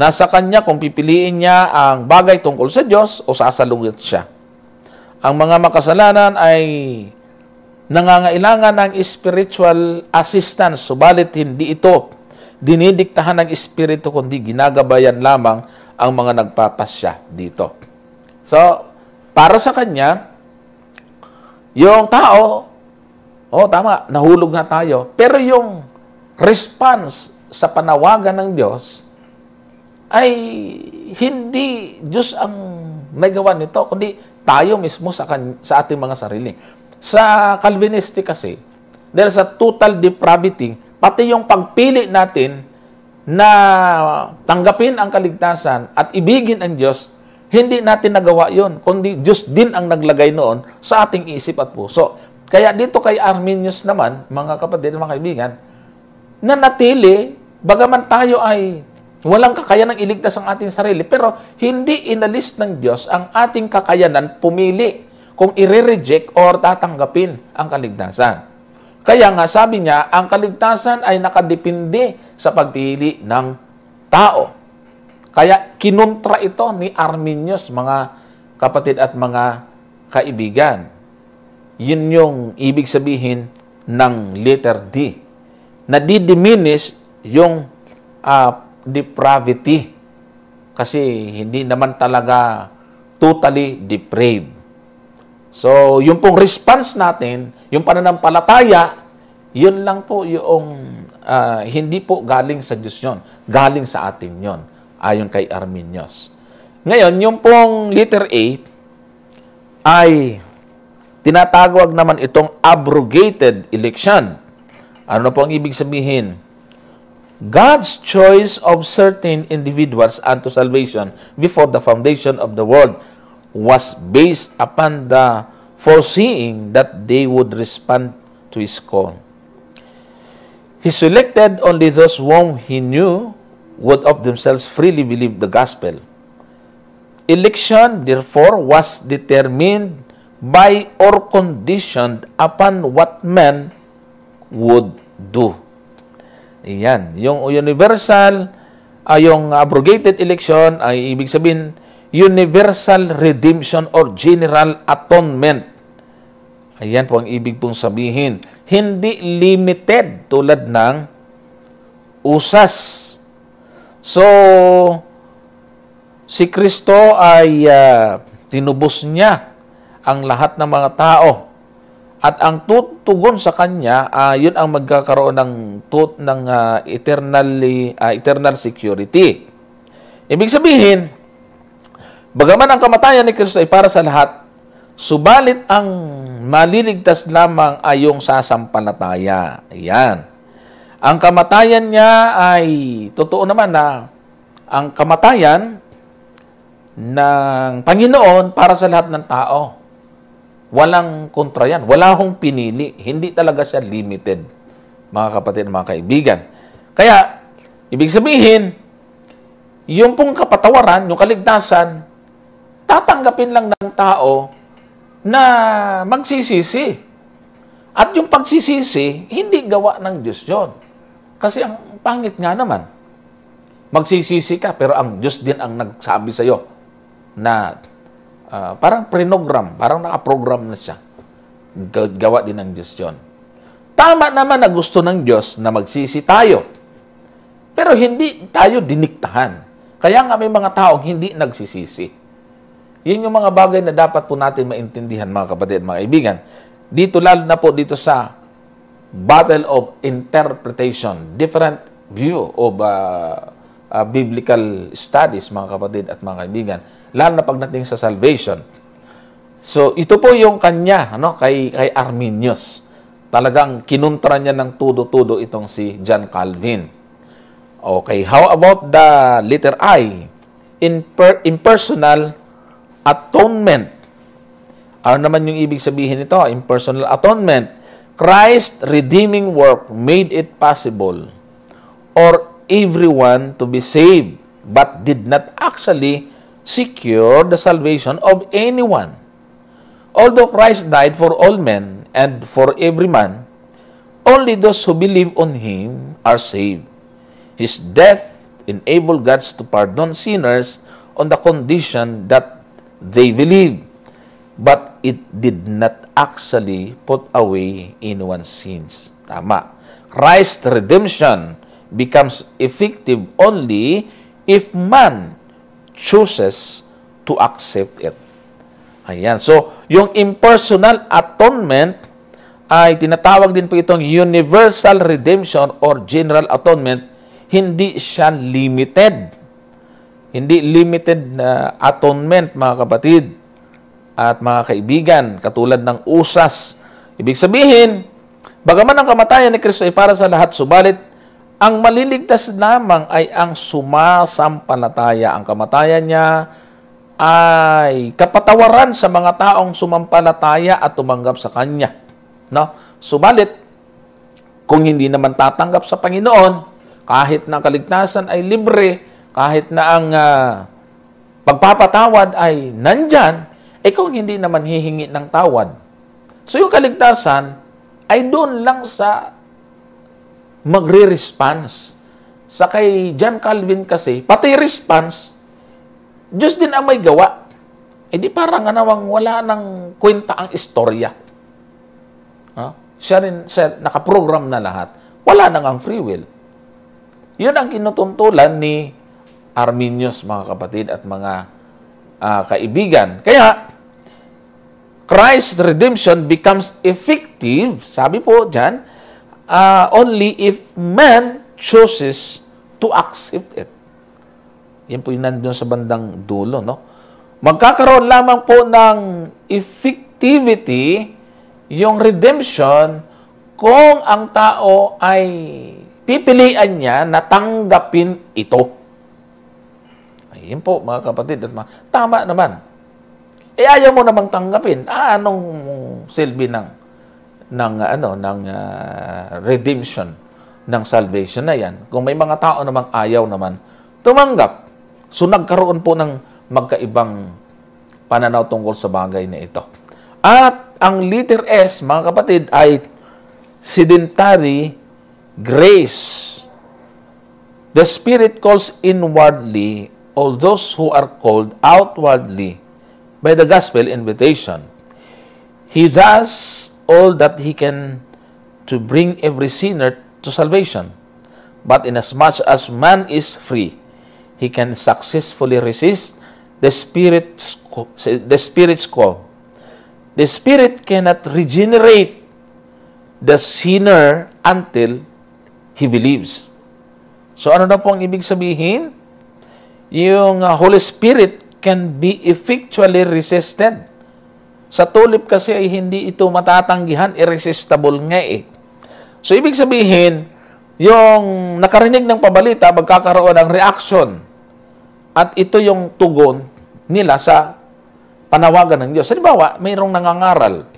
Nasa kanya kung pipiliin niya ang bagay tungkol sa Diyos o sasalungit siya. Ang mga makasalanan ay nangangailangan ng spiritual assistance, subalit hindi ito dinidiktahan ng espiritu, kundi ginagabayan lamang ang mga nagpapasya dito. So, para sa kanya, yung tao, oh tama, nahulog na tayo, pero yung response sa panawagan ng Diyos ay hindi Diyos ang may gawa nito, kundi tayo mismo sa, kan sa ating mga sarili. Sa Calvinistic kasi, dahil sa total depravity, pati yung pagpili natin na tanggapin ang kaligtasan at ibigin ang Diyos, hindi natin nagawa yun, kundi Diyos din ang naglagay noon sa ating isip at puso. Kaya dito kay Arminius naman, mga kapatid, mga kaibigan, na natili, bagaman tayo ay walang kakayanang iligtas ang ating sarili, pero hindi inalis ng Diyos ang ating kakayanan pumili kung i-reject or tatanggapin ang kaligtasan. Kaya nga sabi niya, ang kaligtasan ay nakadepende sa pagpili ng tao. Kaya kinontra ito ni Arminius, mga kapatid at mga kaibigan. Yun yung ibig sabihin ng letter D. Nadidiminish yung uh, depravity. Kasi hindi naman talaga totally depraved. So, yung pong response natin, yung pananampalataya, yun lang po yung uh, hindi po galing sa Diyos yun. Galing sa atin yun, ayon kay Arminius. Ngayon, yung pong letter A ay tinatawag naman itong abrogated election. Ano po ang ibig sabihin? God's choice of certain individuals unto salvation before the foundation of the world was based upon the foreseeing that they would respond to His call. He selected only those whom He knew would of themselves freely believe the gospel. Election, therefore, was determined by or conditioned upon what men would do. Ayan. Yung universal, uh, yung abrogated election, ay ibig sabihin, universal redemption or general atonement. Ayan po ang ibig pong sabihin. Hindi limited tulad ng usas. So, si Kristo ay uh, tinubos niya ang lahat ng mga tao. At ang tutugon sa kanya, uh, yun ang magkakaroon ng tut ng uh, eternally, uh, eternal security. Ibig sabihin, bagaman ang kamatayan ni Kristo ay para sa lahat, subalit ang maliligtas lamang ay yung sasampalataya. Ayan. Ang kamatayan niya ay, totoo naman na, ang kamatayan ng Panginoon para sa lahat ng tao. Walang kontra yan. Wala hong pinili. Hindi talaga siya limited, mga kapatid, mga kaibigan. Kaya, ibig sabihin, yung pong kapatawaran, yung kaligtasan, tatanggapin lang ng tao na magsisisi. At yung pagsisisi, hindi gawa ng Diyos yun. Kasi ang pangit nga naman. Magsisisi ka, pero ang Diyos din ang nagsabi sa'yo na Uh, parang prenogram, parang nakaprogram na siya. Gawa din ng Diyos yun. Tama naman na gusto ng Diyos na magsisi tayo. Pero hindi tayo diniktahan. Kaya nga may mga taong hindi nagsisisi. Yun yung mga bagay na dapat po natin maintindihan, mga kapatid, mga kaibigan. Dito lalo na po dito sa battle of interpretation, different view of uh, uh, biblical studies, mga kapatid at mga kaibigan. Lalo na pagdating sa salvation. So, ito po yung kanya, ano, kay, kay Arminius. Talagang kinuntra niya ng tudo-tudo itong si John Calvin. Okay, how about the letter I? Imper- impersonal atonement. Ano naman yung ibig sabihin ito? Impersonal atonement. Christ's redeeming work made it possible for everyone to be saved but did not actually secure the salvation of anyone. Although Christ died for all men and for every man, only those who believe on Him are saved. His death enabled God to pardon sinners on the condition that they believe, but it did not actually put away anyone's sins. Tama. Christ's redemption becomes effective only if man chooses to accept it. Ayan. So, yung impersonal atonement ay tinatawag din po itong universal redemption or general atonement. Hindi siya limited. Hindi limited na atonement, mga kapatid at mga kaibigan, katulad ng usas. Ibig sabihin, bagaman ang kamatayan ni Kristo ay para sa lahat, subalit ang maliligtas lamang ay ang sumasampalataya. Ang kamatayan niya ay kapatawaran sa mga taong sumampalataya at tumanggap sa Kanya. No? Subalit, kung hindi naman tatanggap sa Panginoon, kahit na kaligtasan ay libre, kahit na ang uh, pagpapatawad ay nandyan, eh kung hindi naman hihingi ng tawad. So yung kaligtasan ay doon lang sa magre-response. Sa kay John Calvin kasi, pati response, Diyos din ang may gawa. E di parang anawang wala nang kwenta ang istorya. Huh? Siya rin, siya nakaprogram na lahat. Wala nang ang free will. Yun ang kinutuntulan ni Arminius, mga kapatid at mga uh, kaibigan. Kaya, Christ's redemption becomes effective, sabi po dyan, uh, only if man chooses to accept it. Yan po yung nandun sa bandang dulo, no? Magkakaroon lamang po ng effectivity yung redemption kung ang tao ay pipilian niya na tanggapin ito. Ayan po, mga kapatid at mga, tama naman. Eh, ayaw mo namang tanggapin. Ah, anong silbi ng, ng, ano, ng uh, redemption, ng salvation na yan? Kung may mga tao namang ayaw naman, tumanggap. So, nagkaroon po ng magkaibang pananaw tungkol sa bagay na ito. At ang letter S, mga kapatid, ay sedentary grace. The Spirit calls inwardly all those who are called outwardly by the gospel invitation. He does all that he can to bring every sinner to salvation. But inasmuch as man is free, he can successfully resist the Spirit's, the Spirit's call. The Spirit cannot regenerate the sinner until he believes. So ano na po ang ibig sabihin? Yung Holy Spirit can be effectually resisted. Sa tulip kasi ay hindi ito matatanggihan, irresistible nga eh. So, ibig sabihin, yung nakarinig ng pabalita, magkakaroon ng reaction. At ito yung tugon nila sa panawagan ng Diyos. Halimbawa, mayroong nangangaral.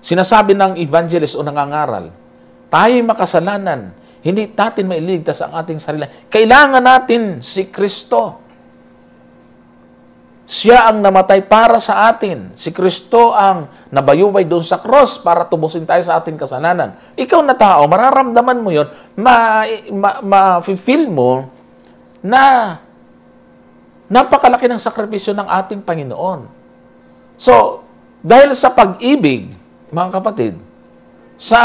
Sinasabi ng evangelist o nangangaral, tayo'y makasalanan. Hindi natin mailigtas ang ating sarili. Kailangan natin si Kristo. Siya ang namatay para sa atin. Si Kristo ang nabayubay doon sa cross para tubusin tayo sa ating kasalanan. Ikaw na tao, mararamdaman mo yun, ma-feel mo na napakalaki ng sakripisyo ng ating Panginoon. So, dahil sa pag-ibig, mga kapatid, sa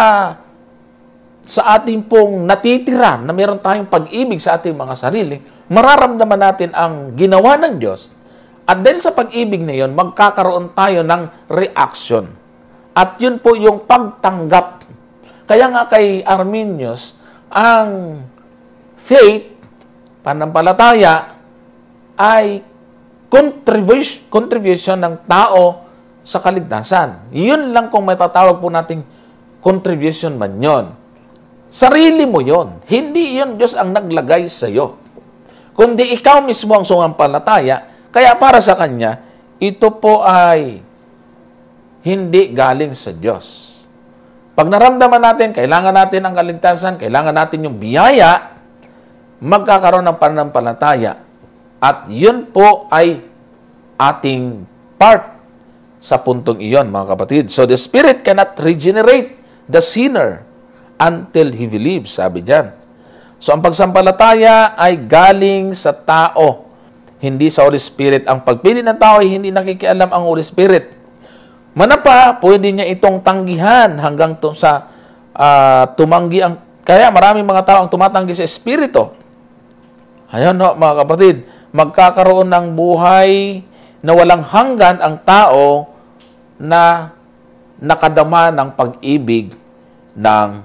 sa ating pong natitira na meron tayong pag-ibig sa ating mga sarili, mararamdaman natin ang ginawa ng Diyos. At dahil sa pag-ibig na yun, magkakaroon tayo ng reaction. At yun po yung pagtanggap. Kaya nga kay Arminius, ang faith, panampalataya, ay contribution, contribution ng tao sa kaligtasan. Yun lang kung may tatawag po nating contribution man yon. Sarili mo yon. Hindi yon Diyos ang naglagay sa iyo. Kundi ikaw mismo ang sumampalataya, kaya para sa Kanya, ito po ay hindi galing sa Diyos. Pag naramdaman natin, kailangan natin ang kaligtasan, kailangan natin yung biyaya, magkakaroon ng pananampalataya. At yun po ay ating part sa puntong iyon, mga kapatid. So, the Spirit cannot regenerate the sinner until he believes, sabi dyan. So, ang pagsampalataya ay galing sa tao, hindi sa Holy Spirit. Ang pagpili ng tao ay hindi nakikialam ang Holy Spirit. Manapa, pwede niya itong tanggihan hanggang to, sa uh, tumanggi ang... Kaya maraming mga tao ang tumatanggi sa Espiritu. Ayan no, mga kapatid, magkakaroon ng buhay na walang hanggan ang tao na nakadama ng pag-ibig ng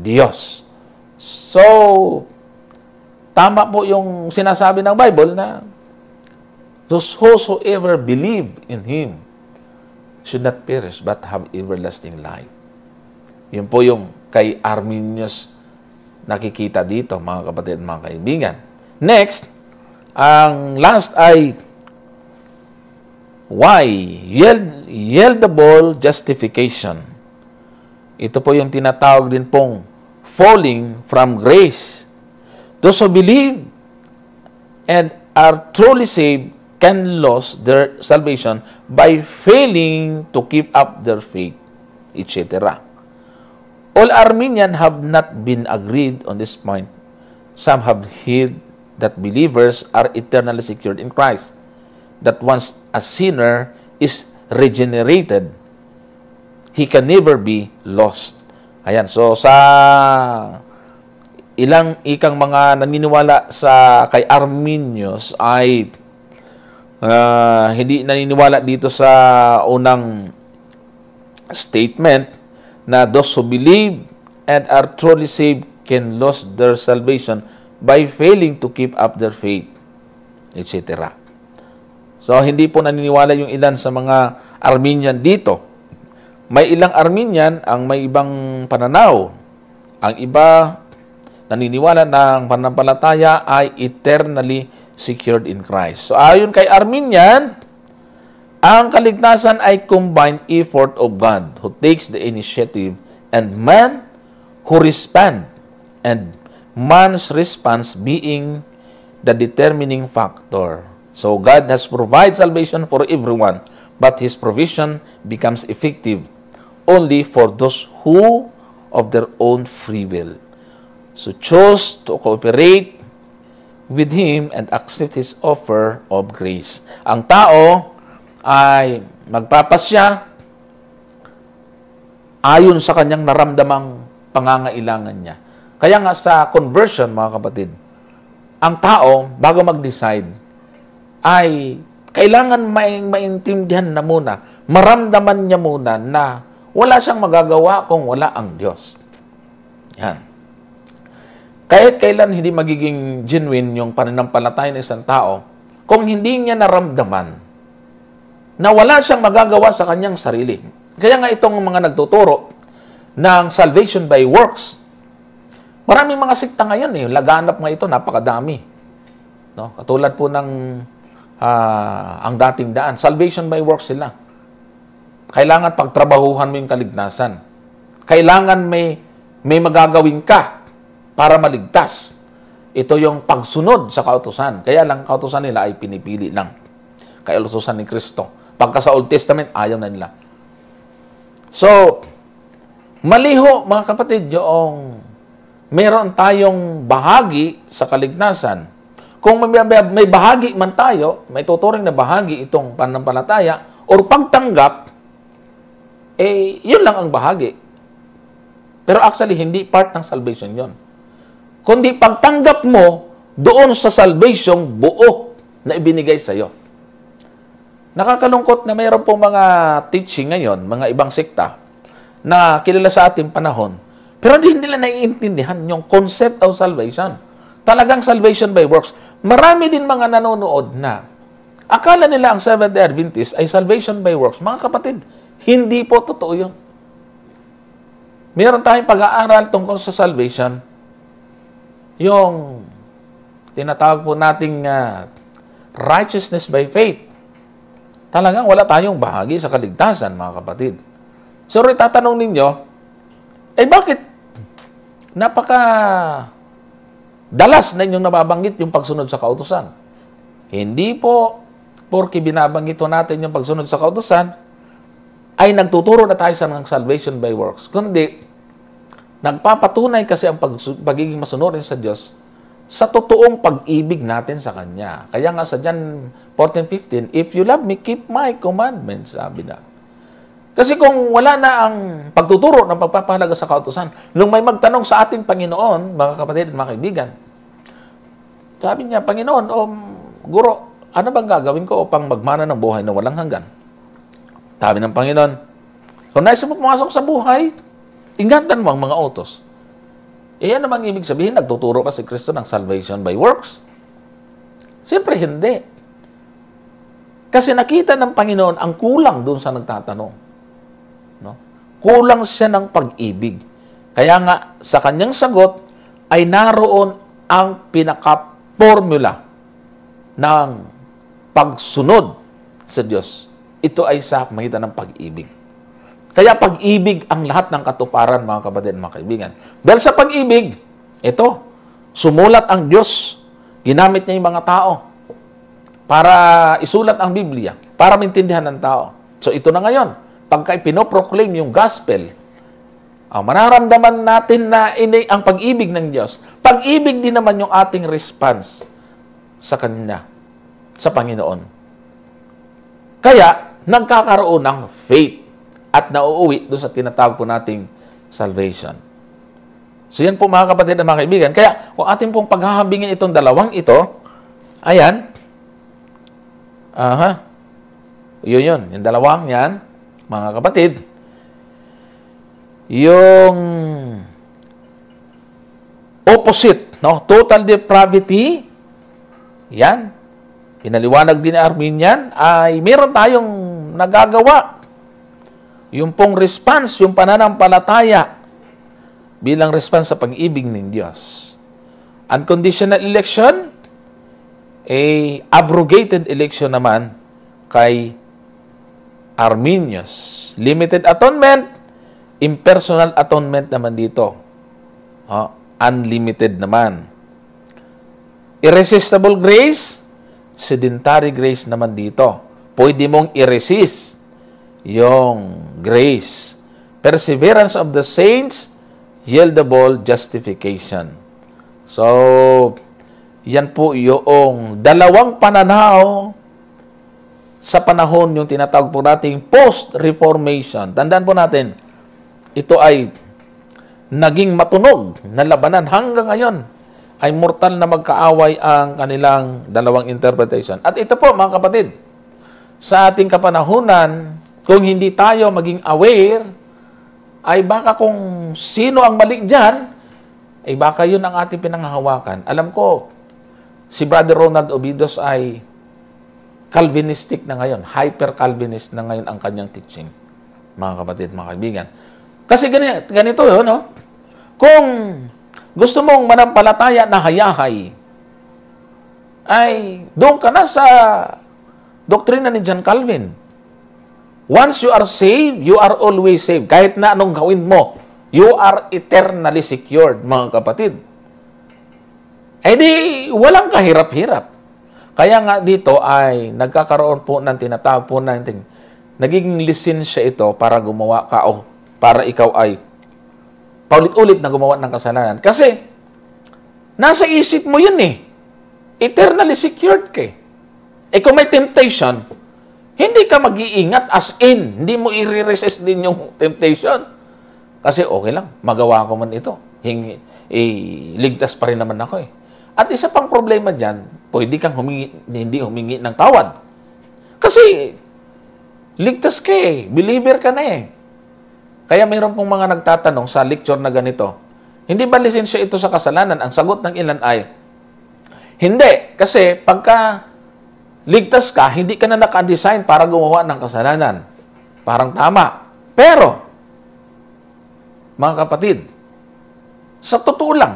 Diyos. So, tama po yung sinasabi ng Bible na those whosoever believe in Him should not perish but have everlasting life. Yun po yung kay Arminius nakikita dito, mga kapatid at mga kaibigan. Next, ang last ay why? Yieldable justification. Ito po yung tinatawag din pong falling from grace. Those who believe and are truly saved can lose their salvation by failing to keep up their faith, et cetera. All Arminians have not been agreed on this point. Some have held that believers are eternally secured in Christ, that once a sinner is regenerated, he can never be lost. Ayan, so sa ilang ikang mga naniniwala sa kay Arminius ay uh, hindi naniniwala dito sa unang statement na those who believe and are truly saved can lose their salvation by failing to keep up their faith, et cetera. So, hindi po naniniwala yung ilan sa mga Arminian dito. May ilang Arminian ang may ibang pananaw. Ang iba naniniwala na ang pananampalataya ay eternally secured in Christ. So, ayon kay Arminian, ang kaligtasan ay combined effort of God who takes the initiative and man who responds, and man's response being the determining factor. So, God has provided salvation for everyone, but His provision becomes effective only for those who of their own free will so chose to cooperate with Him and accept His offer of grace. Ang tao ay magpapasya ayon sa kanyang naramdamang pangangailangan niya. Kaya nga sa conversion, mga kapatid, ang tao, bago mag-decide, ay kailangan may maintindihan na muna, maramdaman niya muna na wala siyang magagawa kung wala ang Diyos. Yan. Kahit kailan hindi magiging genuine yung pananampalataya ng isang tao kung hindi niya naramdaman na wala siyang magagawa sa kanyang sarili. Kaya nga itong mga nagtuturo ng salvation by works, maraming mga sekta ngayon, eh, laganap nga ito, napakadami. No? Katulad po ng uh, Ang Dating Daan, salvation by works sila. Kailangan pagtrabahuhan mo yung kaligtasan. Kailangan may, may magagawin ka para maligtas. Ito yung pagsunod sa kautusan. Kaya lang kautusan nila ay pinipili lang. Kautusan ni Kristo. Pagka sa Old Testament, ayaw na nila. So, maliho, mga kapatid, yung meron tayong bahagi sa kaligtasan. Kung may, may bahagi man tayo, may tuturing na bahagi itong pananampalataya o pagtanggap, eh, yun lang ang bahagi. Pero actually, hindi part ng salvation yon. Kundi pagtanggap mo doon sa salvation buo na ibinigay sa iyo. Nakakalungkot na mayroon pong mga teaching ngayon, mga ibang sekta, na kilala sa ating panahon, pero hindi nila naiintindihan yung concept of salvation. Talagang salvation by works. Marami din mga nanonood na akala nila ang Seventh-day Adventist ay salvation by works. Mga kapatid, hindi po totoo yun. Meron tayong pag-aaral tungkol sa salvation, yung tinatawag po nating uh, righteousness by faith. Talagang wala tayong bahagi sa kaligtasan, mga kapatid. So, itatanong ninyo, eh bakit napaka dalas na inyong nababanggit yung pagsunod sa kautusan? Hindi po, porke binabanggit natin yung pagsunod sa kautusan, ay nagtuturo na tayo sa salvation by works. Kundi, nagpapatunay kasi ang pag, pagiging masunurin sa Diyos sa totoong pag-ibig natin sa Kanya. Kaya nga sa John fourteen fifteen, if you love me, keep my commandments, sabi na. Kasi kung wala na ang pagtuturo ng pagpapahalaga sa kautusan, nung may magtanong sa ating Panginoon, mga kapatid at mga kaibigan, sabi niya, Panginoon, o oh, Guro, ano bang gagawin ko upang magmana ng buhay na walang hanggan? Sabi ng Panginoon, kung nais mo pumasok sa buhay, ingatan mo ang mga utos. E yan naman ibig sabihin, nagtuturo kasi Kristo ng salvation by works. Siyempre hindi. Kasi nakita ng Panginoon ang kulang doon sa nagtatanong. No? Kulang siya ng pag-ibig. Kaya nga, sa kanyang sagot, ay naroon ang pinaka-formula ng pagsunod sa Diyos. Ito ay sa pamamagitan ng pag-ibig. Kaya pag-ibig ang lahat ng katuparan, mga kapatid at mga kaibigan. Dahil sa pag-ibig, ito, sumulat ang Diyos. Ginamit niya yung mga tao para isulat ang Biblia, para maintindihan ng tao. So ito na ngayon, pagka ipinoproclaim yung gospel, Uh, mararamdaman natin na ini ang pag-ibig ng Diyos. Pag-ibig din naman yung ating response sa Kanya, sa Panginoon. Kaya, nagkakaroon ng faith at nauuwi doon sa tinatawag po nating salvation. So yan po mga kapatid at mga kaibigan. Kaya, kung atin pong paghahambingin itong dalawang ito, ayan, aha, yun yun, yung dalawang yan, mga kapatid, yung opposite, no? Total depravity, yan, pinaliwanag din ni Arminian, ay meron tayong nagagawa. Yung pong response, yung pananampalataya bilang response sa pag-ibig ng Diyos. Unconditional election, eh, abrogated election naman kay Arminius. Limited atonement, impersonal atonement naman dito. Oh, unlimited naman. Irresistible grace, sedentary grace naman dito. Pwede mong i-resist yung grace. Perseverance of the saints, yieldable justification. So, yan po yung dalawang pananaw sa panahon yung tinatawag po nating post-reformation. Tandaan po natin, ito ay naging matunog na labanan hanggang ngayon ay mortal na magkaaway ang kanilang dalawang interpretation. At ito po mga kapatid, sa ating kapanahunan, kung hindi tayo maging aware, ay baka kung sino ang mali dyan, ay baka yun ang ating pinanghahawakan. Alam ko, si Brother Ronald Obidos ay Calvinistic na ngayon, hyper-Calvinist na ngayon ang kanyang teaching, mga kapatid, mga kaibigan. Kasi ganito, ganito yun, no? Kung gusto mong manampalataya na hayahay, ay doon ka na sa doktrina ni John Calvin. Once you are saved, you are always saved. Kahit na anong gawin mo, you are eternally secured, mga kapatid. Eh di, walang kahirap-hirap. Kaya nga dito ay nagkakaroon po ng tinatawag po natin, nagiging lisensya ito para gumawa ka o para ikaw ay paulit-ulit na gumawa ng kasalanan. Kasi nasa isip mo yun eh. Eternally secured ka eh. Eh kung may temptation, hindi ka mag-iingat as in. Hindi mo i-resist din yung temptation. Kasi okay lang, magawa ko man ito. Hingi, eh, ligtas pa rin naman ako eh. At isa pang problema dyan, pwede kang humingi, hindi humingi ng tawad. Kasi, ligtas ka eh. Believer ka na eh. Kaya mayroon pong mga nagtatanong sa lecture na ganito, hindi ba lisensya ito sa kasalanan? Ang sagot ng ilan ay, hindi. Kasi, pagka ligtas ka, hindi ka na naka-design para gumawa ng kasalanan. Parang tama. Pero, mga kapatid, sa totoo lang,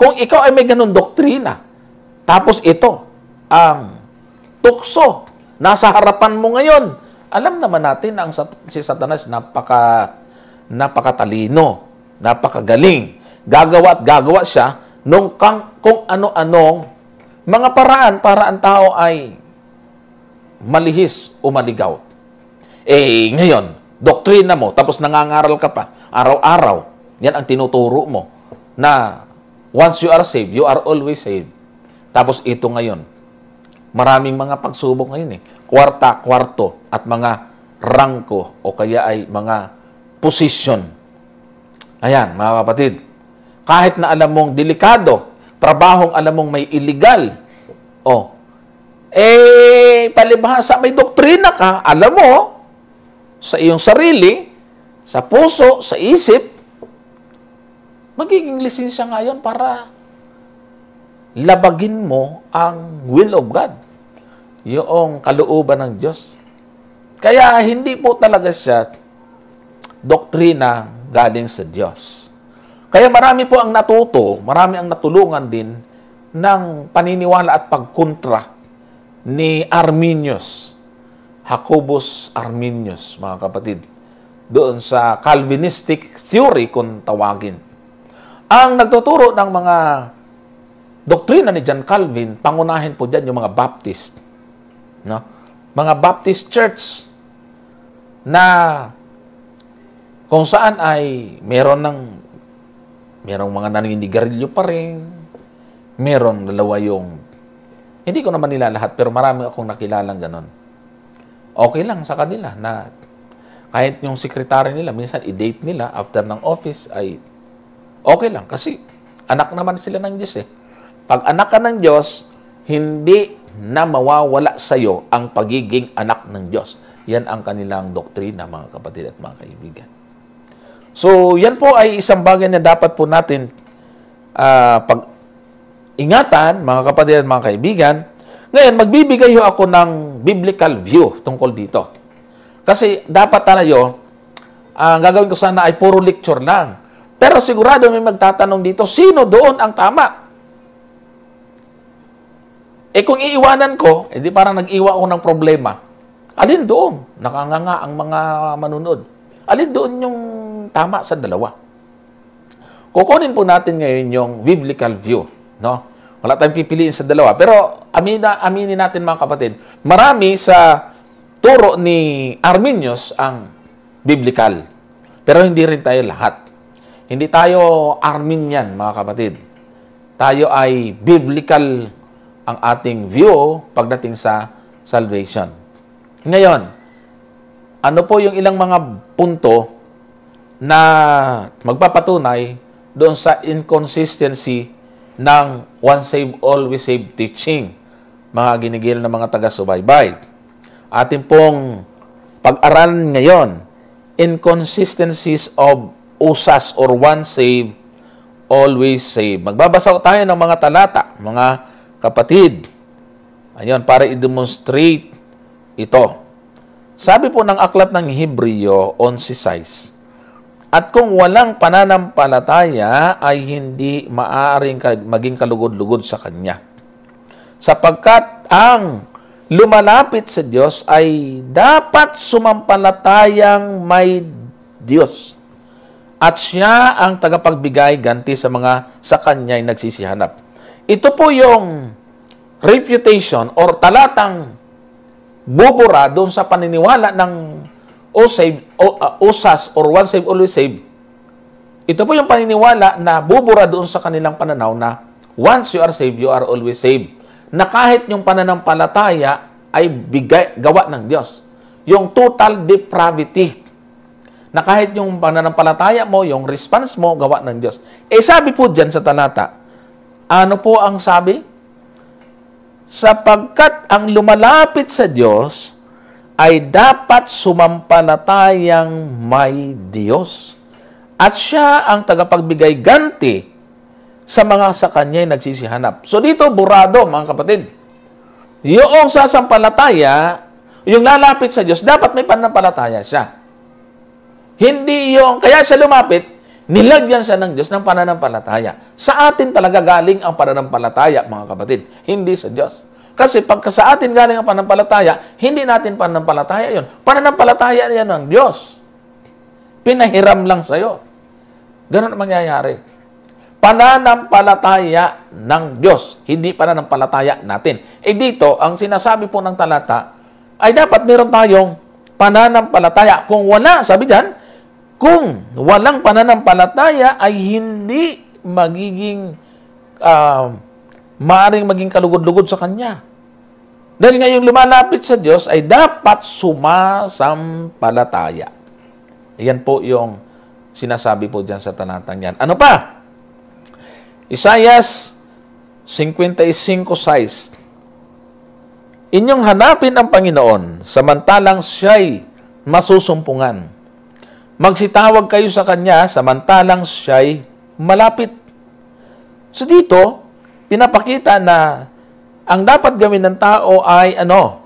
kung ikaw ay may ganun doktrina, tapos ito, ang tukso, nasa harapan mo ngayon. Alam naman natin ang si Satanas napaka, napakatalino, napakagaling. Gagawa at gagawa siya nung kang, kung ano-anong mga paraan para ang tao ay malihis o maligaw. Eh, ngayon, doktrina mo, tapos nangangaral ka pa, araw-araw, yan ang tinuturo mo, na once you are saved, you are always saved. Tapos ito ngayon, maraming mga pagsubok ngayon eh. Kwarta, kwarto, at mga rangko o kaya ay mga posisyon. Ayan, mga kapatid, kahit na alam mong delikado, trabahong alam mong may illegal, o, eh, palibhasa, may doktrina ka, alam mo, sa iyong sarili, sa puso, sa isip, magiging lisensya ngayon para labagin mo ang will of God, yung kalooban ng Diyos. Kaya hindi po talaga siya doktrina galing sa Diyos. Kaya marami po ang natuto, marami ang natulungan din ng paniniwala at pagkontra ni Arminius, Jacobus Arminius, mga kapatid, doon sa Calvinistic theory kung tawagin. Ang nagtuturo ng mga doktrina ni John Calvin, pangunahin po dyan yung mga Baptist. No? Mga Baptist church na Kung saan ay meron ng merong mga naninigarilyo pa rin. Meron dalawa yung hindi ko naman nila lahat pero marami akong nakilalang ganun. Okay lang sa kanila na kahit yung sekretary nila minsan i-date nila after ng office ay okay lang kasi anak naman sila ng Diyos eh. Pag anak ka ng Diyos, hindi na mawawala sa'yo ang pagiging anak ng Diyos. Yan ang kanilang doktrina, mga kapatid at mga kaibigan. So, yan po ay isang bagay na dapat po natin uh, pag-ingatan, mga kapatid at mga kaibigan. Ngayon, magbibigay ho ako ng biblical view tungkol dito. Kasi dapat tayo, ang uh, gagawin ko sana ay puro lecture lang. Pero sigurado may magtatanong dito, sino doon ang tama? Eh kung iiwanan ko, eh di parang nag-iwa ako ng problema. Alin doon? Nakanganga ang mga manunod. Alin doon yung tama sa dalawa? Kukunin po natin ngayon yung biblical view. No? Wala tayong pipiliin sa dalawa. Pero amina, aminin natin mga kapatid, marami sa turo ni Arminius ang biblical. Pero hindi rin tayo lahat. Hindi tayo Arminian, mga kapatid. Tayo ay biblical ang ating view pagdating sa salvation. Ngayon, ano po yung ilang mga punto na magpapatunay doon sa inconsistency ng one save, always save teaching, mga ginigil na mga taga-subaybay? Ating pong pag-aralan ngayon, inconsistencies of usas or one save, always save. Magbabasa tayo ng mga talata, mga kapatid. Ayun, para i-demonstrate ito. Sabi po ng aklat ng Hebreo eleven six, at kung walang pananampalataya ay hindi maaaring maging kalugod-lugod sa Kanya. Sapagkat ang lumalapit sa Diyos ay dapat sumampalatayang may Diyos. At Siya ang tagapagbigay ganti sa mga sa Kanya'y nagsisihanap. Ito po yung refutation or talatang bubura doon sa paniniwala ng o save, o, uh, usas or one save, always save. Ito po yung paniniwala na bubura doon sa kanilang pananaw na once you are saved, you are always saved. Na kahit yung pananampalataya ay bigay, gawa ng Diyos. Yung total depravity. Na kahit yung pananampalataya mo, yung response mo, gawa ng Diyos. Eh sabi po dyan sa talata, ano po ang sabi? Sapagkat ang lumalapit sa Diyos ay dapat sumampalatayang may Diyos. At Siya ang tagapagbigay ganti sa mga sa Kanya'y nagsisihanap. So dito, burado, mga kapatid. Yung sasampalataya, yung lalapit sa Diyos, dapat may pananampalataya siya. Hindi yung, kaya siya lumapit, nilagyan siya ng Diyos ng pananampalataya. Sa atin talaga galing ang pananampalataya, mga kapatid. Hindi sa Diyos. Kasi pagka sa atin galing ang pananampalataya, hindi natin pananampalataya yun. Pananampalataya yan ng Diyos. Pinahiram lang sa'yo. Ganun ang mangyayari. Pananampalataya ng Diyos. Hindi pananampalataya natin. E dito, ang sinasabi po ng talata, ay dapat meron tayong pananampalataya. Kung wala, sabi dyan, kung walang pananampalataya ay hindi magiging, uh, maaring maging kalugod-lugod sa Kanya. Dahil ngayong lumalapit sa Diyos ay dapat sumasampalataya. Ayan po yung sinasabi po dyan sa talatang yan. Ano pa? Isaiah fifty-five six. Inyong hanapin ang Panginoon, samantalang Siya'y masusumpungan. Magsitawag kayo sa Kanya, samantalang Siya'y malapit. So dito, pinapakita na ang dapat gawin ng tao ay ano?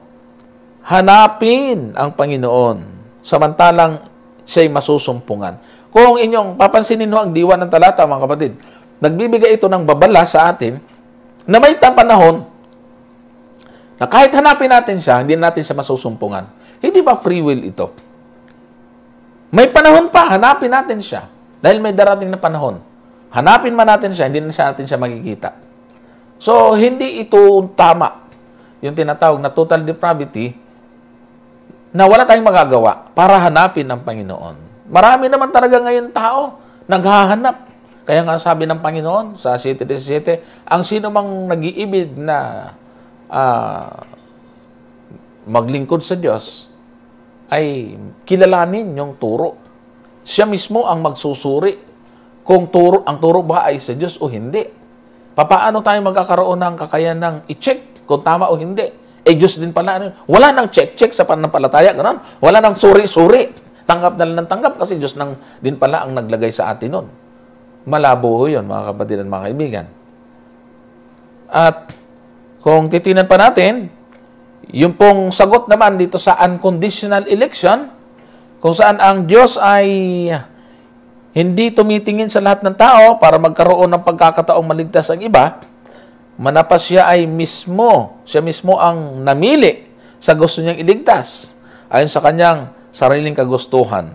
Hanapin ang Panginoon, samantalang Siya'y masusumpungan. Kung inyong papansinin ho ang diwa ng talata, mga kapatid, nagbibigay ito ng babala sa atin na may tampanahon na kahit hanapin natin siya, hindi natin siya masusumpungan. Hindi ba free will ito? May panahon pa, hanapin natin siya. Dahil may darating na panahon. Hanapin man natin siya, hindi na natin siya makikita. So, hindi ito tama. Yung tinatawag na total depravity na wala tayong magagawa para hanapin ang Panginoon. Marami naman talaga ngayon tao naghahanap. Kaya nga sabi ng Panginoon sa seven seventy-seven, ang sino mang nag-iibig na uh, maglingkod sa Diyos ay kilalanin yung turo. Siya mismo ang magsusuri kung turo, ang turo ba ay sa Diyos o hindi. Papaano tayo magkakaroon ng kakayanang i-check kung tama o hindi? Eh, Diyos din pala. Wala nang check-check sa panampalataya. Ganun. Wala nang suri-suri. Tanggap na lang ng tanggap kasi Diyos nang din pala ang naglagay sa atin nun. Malabo yun, mga kapatid at mga kaibigan. At kung titinan pa natin, yung pong sagot naman dito sa unconditional election, kung saan ang Diyos ay hindi tumitingin sa lahat ng tao para magkaroon ng pagkakataong maligtas ang iba, manapas siya ay mismo, siya mismo ang namili sa gusto niyang iligtas ayon sa kanyang sariling kagustuhan.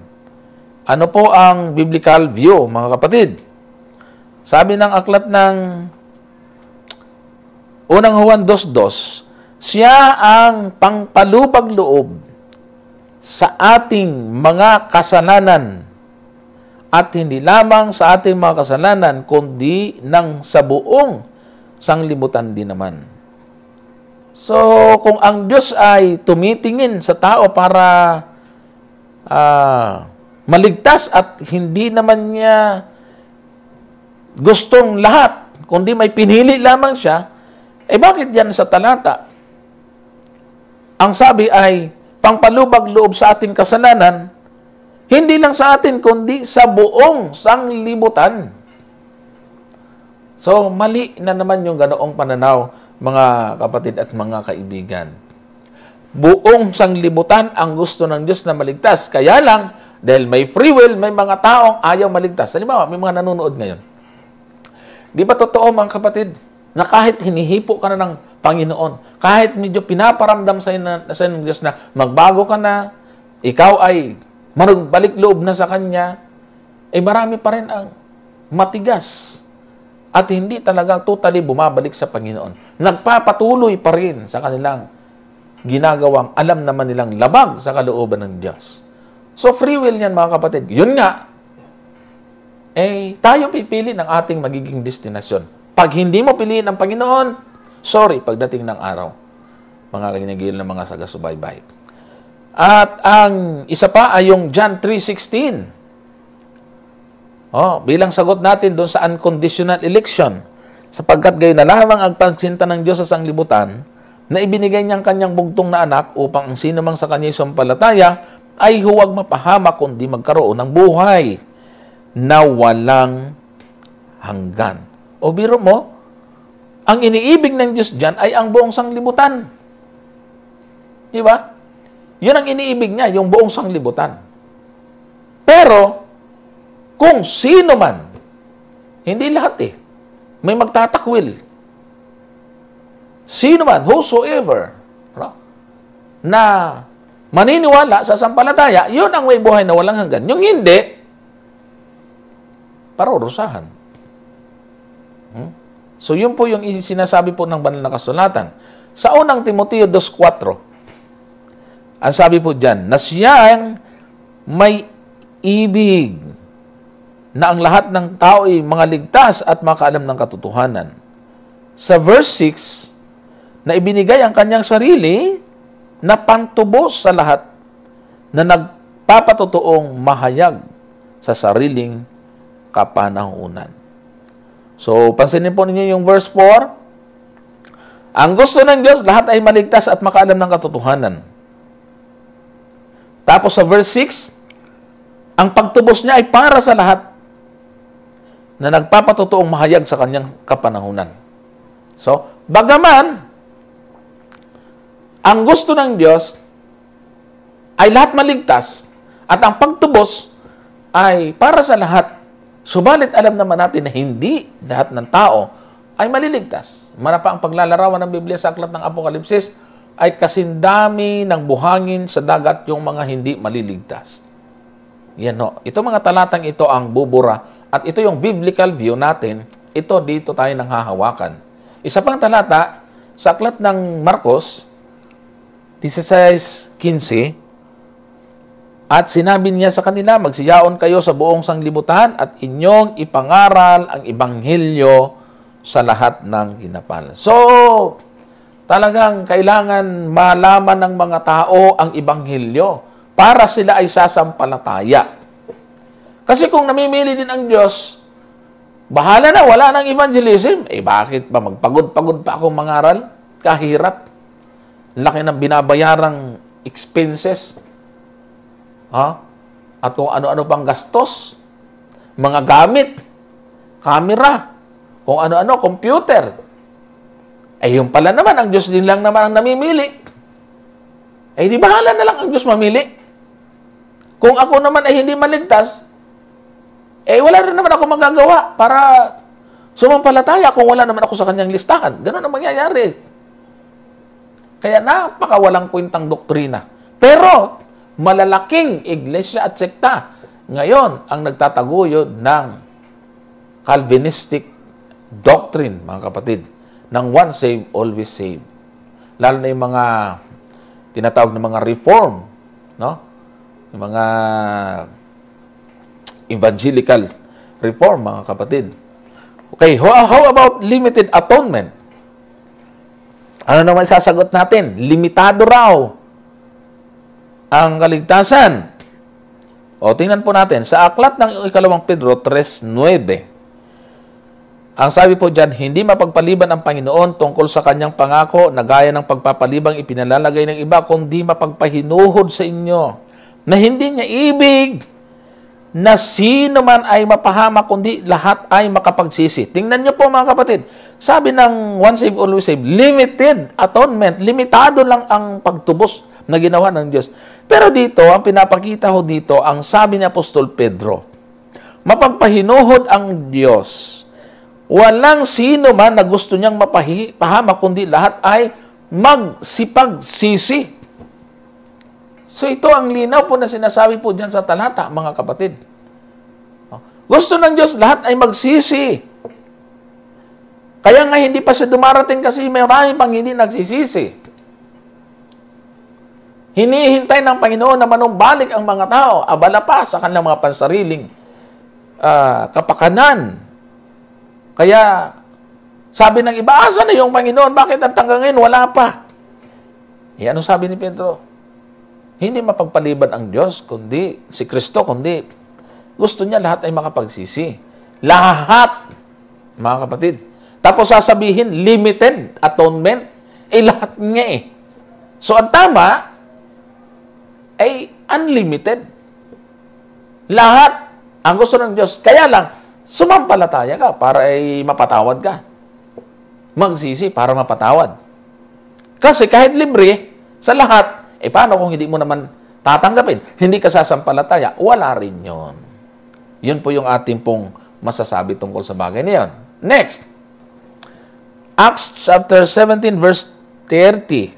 Ano po ang biblical view, mga kapatid? Sabi ng aklat ng Unang Juan two two, siya ang pangpalubag loob sa ating mga kasalanan at hindi lamang sa ating mga kasalanan kundi ng sa buong sanglibutan din naman. So, kung ang Diyos ay tumitingin sa tao para ah uh, maligtas at hindi naman niya gustong lahat, kundi may pinili lamang siya, eh bakit yan sa talata? Ang sabi ay, pangpalubag loob sa ating kasalanan, hindi lang sa atin, kundi sa buong sanglibutan. So, mali na naman yung ganoong pananaw, mga kapatid at mga kaibigan. Buong sanglibutan ang gusto ng Diyos na maligtas, kaya lang, dahil may free will, may mga taong ayaw maligtas. Halimbawa, may mga nanonood ngayon. Di ba totoo, mga kapatid, na kahit hinihipo ka na ng Panginoon, kahit medyo pinaparamdam sa iyo ng Diyos na magbago ka na, ikaw ay manugbalik loob na sa Kanya, eh marami pa rin ang matigas at hindi talaga totally bumabalik sa Panginoon. Nagpapatuloy pa rin sa kanilang ginagawang alam naman nilang labag sa kalooban ng Diyos. So, free will yan, mga kapatid. Yun nga, eh, tayo pipili ng ating magiging destinasyon. Pag hindi mo piliin ang Panginoon, sorry, pagdating ng araw, mga kinigil ng mga saga-subaybay. At ang isa pa ay yung John three sixteen. Oh, bilang sagot natin doon sa unconditional election, sapagkat gayon na lamang ang pagsinta ng Diyos sa sanglibutan, na ibinigay niyang kanyang bugtong na anak upang ang sino mang sa kanya'y sumpalataya, ay huwag mapahamak kundi magkaroon ng buhay na walang hanggan. O biro mo, ang iniibig ng Diyos dyan ay ang buong sanglibutan. Di ba? Yun ang iniibig niya, yung buong sanglibutan. Pero, kung sino man, hindi lahat eh, may magtatakwil. Sino man, whosoever, na maniniwala sa sampalataya, yun ang may buhay na walang hanggan. Yung hindi, parurusahan. Hmm? So, yun po yung sinasabi po ng banal na kasulatan. Sa unang Timoteo two four, ang sabi po dyan, na siyang may ibig na ang lahat ng tao ay mga ligtas at makaalam ng katotohanan. Sa verse six, na ibinigay ang kanyang sarili na pantubos sa lahat na nagpapatotoong mahayag sa sariling kapanahunan. So, pansinin po ninyo yung verse four. Ang gusto ng Diyos, lahat ay maligtas at makaalam ng katotohanan. Tapos sa verse six, ang pagtubos niya ay para sa lahat na nagpapatotoong mahayag sa kanyang kapanahunan. So, bagaman, ang gusto ng Diyos ay lahat maligtas at ang pagtubos ay para sa lahat. Subalit alam naman natin na hindi lahat ng tao ay maliligtas. Manapa ang paglalarawan ng Biblia sa aklat ng Apokalipsis ay kasindami ng buhangin sa dagat yung mga hindi maliligtas. Yan no. Ito mga talatang ito ang bubura at ito yung biblical view natin. Ito dito tayo nang hahawakan. Isa pang talata sa aklat ng Marcos, sixteen fifteen, At sinabi niya sa kanila, magsiyaon kayo sa buong sanglibutan at inyong ipangaral ang Ebanghelyo sa lahat ng ginapal. So, talagang kailangan malaman ng mga tao ang Ebanghelyo para sila ay sasampalataya. Kasi kung namimili din ang Diyos, bahala na, wala nang evangelism. Eh bakit ba magpagod-pagod pa akong mangaral? Kahirap. Laki ng binabayarang expenses. Ha? At kung ano-ano pang gastos, mga gamit, camera, kung ano-ano, computer. Eh, yung pala naman, ang Diyos din lang naman ang namimili. Eh, di bahala na lang ang Diyos mamili. Kung ako naman ay hindi maligtas, eh, wala rin naman ako magagawa para sumampalataya kung wala naman ako sa kanyang listahan. Ganun ang mangyayari. Kaya napakawalang kwentang doktrina. Pero, malalaking iglesia at sekta ngayon ang nagtataguyod ng Calvinistic doctrine, mga kapatid, ng one save, always save. Lalo na yung mga tinatawag ng mga reform, no? Yung mga evangelical reform, mga kapatid. Okay, how about limited atonement? Ano naman sasagot natin? Limitado raw ang kaligtasan. O, tingnan po natin. Sa aklat ng ikalawang Pedro tres nueve, ang sabi po dyan, hindi mapagpaliban ang Panginoon tungkol sa kanyang pangako na gaya ng pagpapalibang ipinalalagay ng iba, kundi mapagpahinuhod sa inyo na hindi niya ibig na sino man ay mapahama, kundi lahat ay makapagsisi. Tingnan nyo po mga kapatid. Sabi ng once save, always save, limited atonement, limitado lang ang pagtubos na ginawa ng Diyos. Pero dito, ang pinapakita ho dito, ang sabi ni Apostol Pedro, mapagpahinuhod ang Diyos. Walang sino man na gusto niyang mapahama, kundi lahat ay magsipagsisi. So ito ang linaw po na sinasabi po dyan sa talata, mga kapatid. Gusto ng Diyos, lahat ay magsisi. Kaya nga hindi pa siya dumarating kasi may marami pang hindi nagsisisi. Hinihintay ng Panginoon na manumbalik ang mga tao, abala pa sa kanilang mga pansariling uh, kapakanan. Kaya, sabi ng iba, asa na yung Panginoon? Bakit ang tanggang ngayon? Wala pa. E ano sabi ni Pedro? Hindi mapagpaliban ang Diyos, kundi si Kristo, kundi gusto niya lahat ay makapagsisi. Lahat, mga kapatid. Tapos sasabihin, limited atonement, eh lahat niya eh. So, ang tama, ay unlimited. Lahat ang gusto ng Diyos. Kaya lang, sumampalataya ka para ay mapatawad ka. Magsisi para mapatawad. Kasi kahit libre sa lahat, eh paano kung hindi mo naman tatanggapin? Hindi ka sasampalataya, wala rin yun. Yun po yung ating pong masasabi tungkol sa bagay na yun. Next, Acts chapter seventeen verse thirty.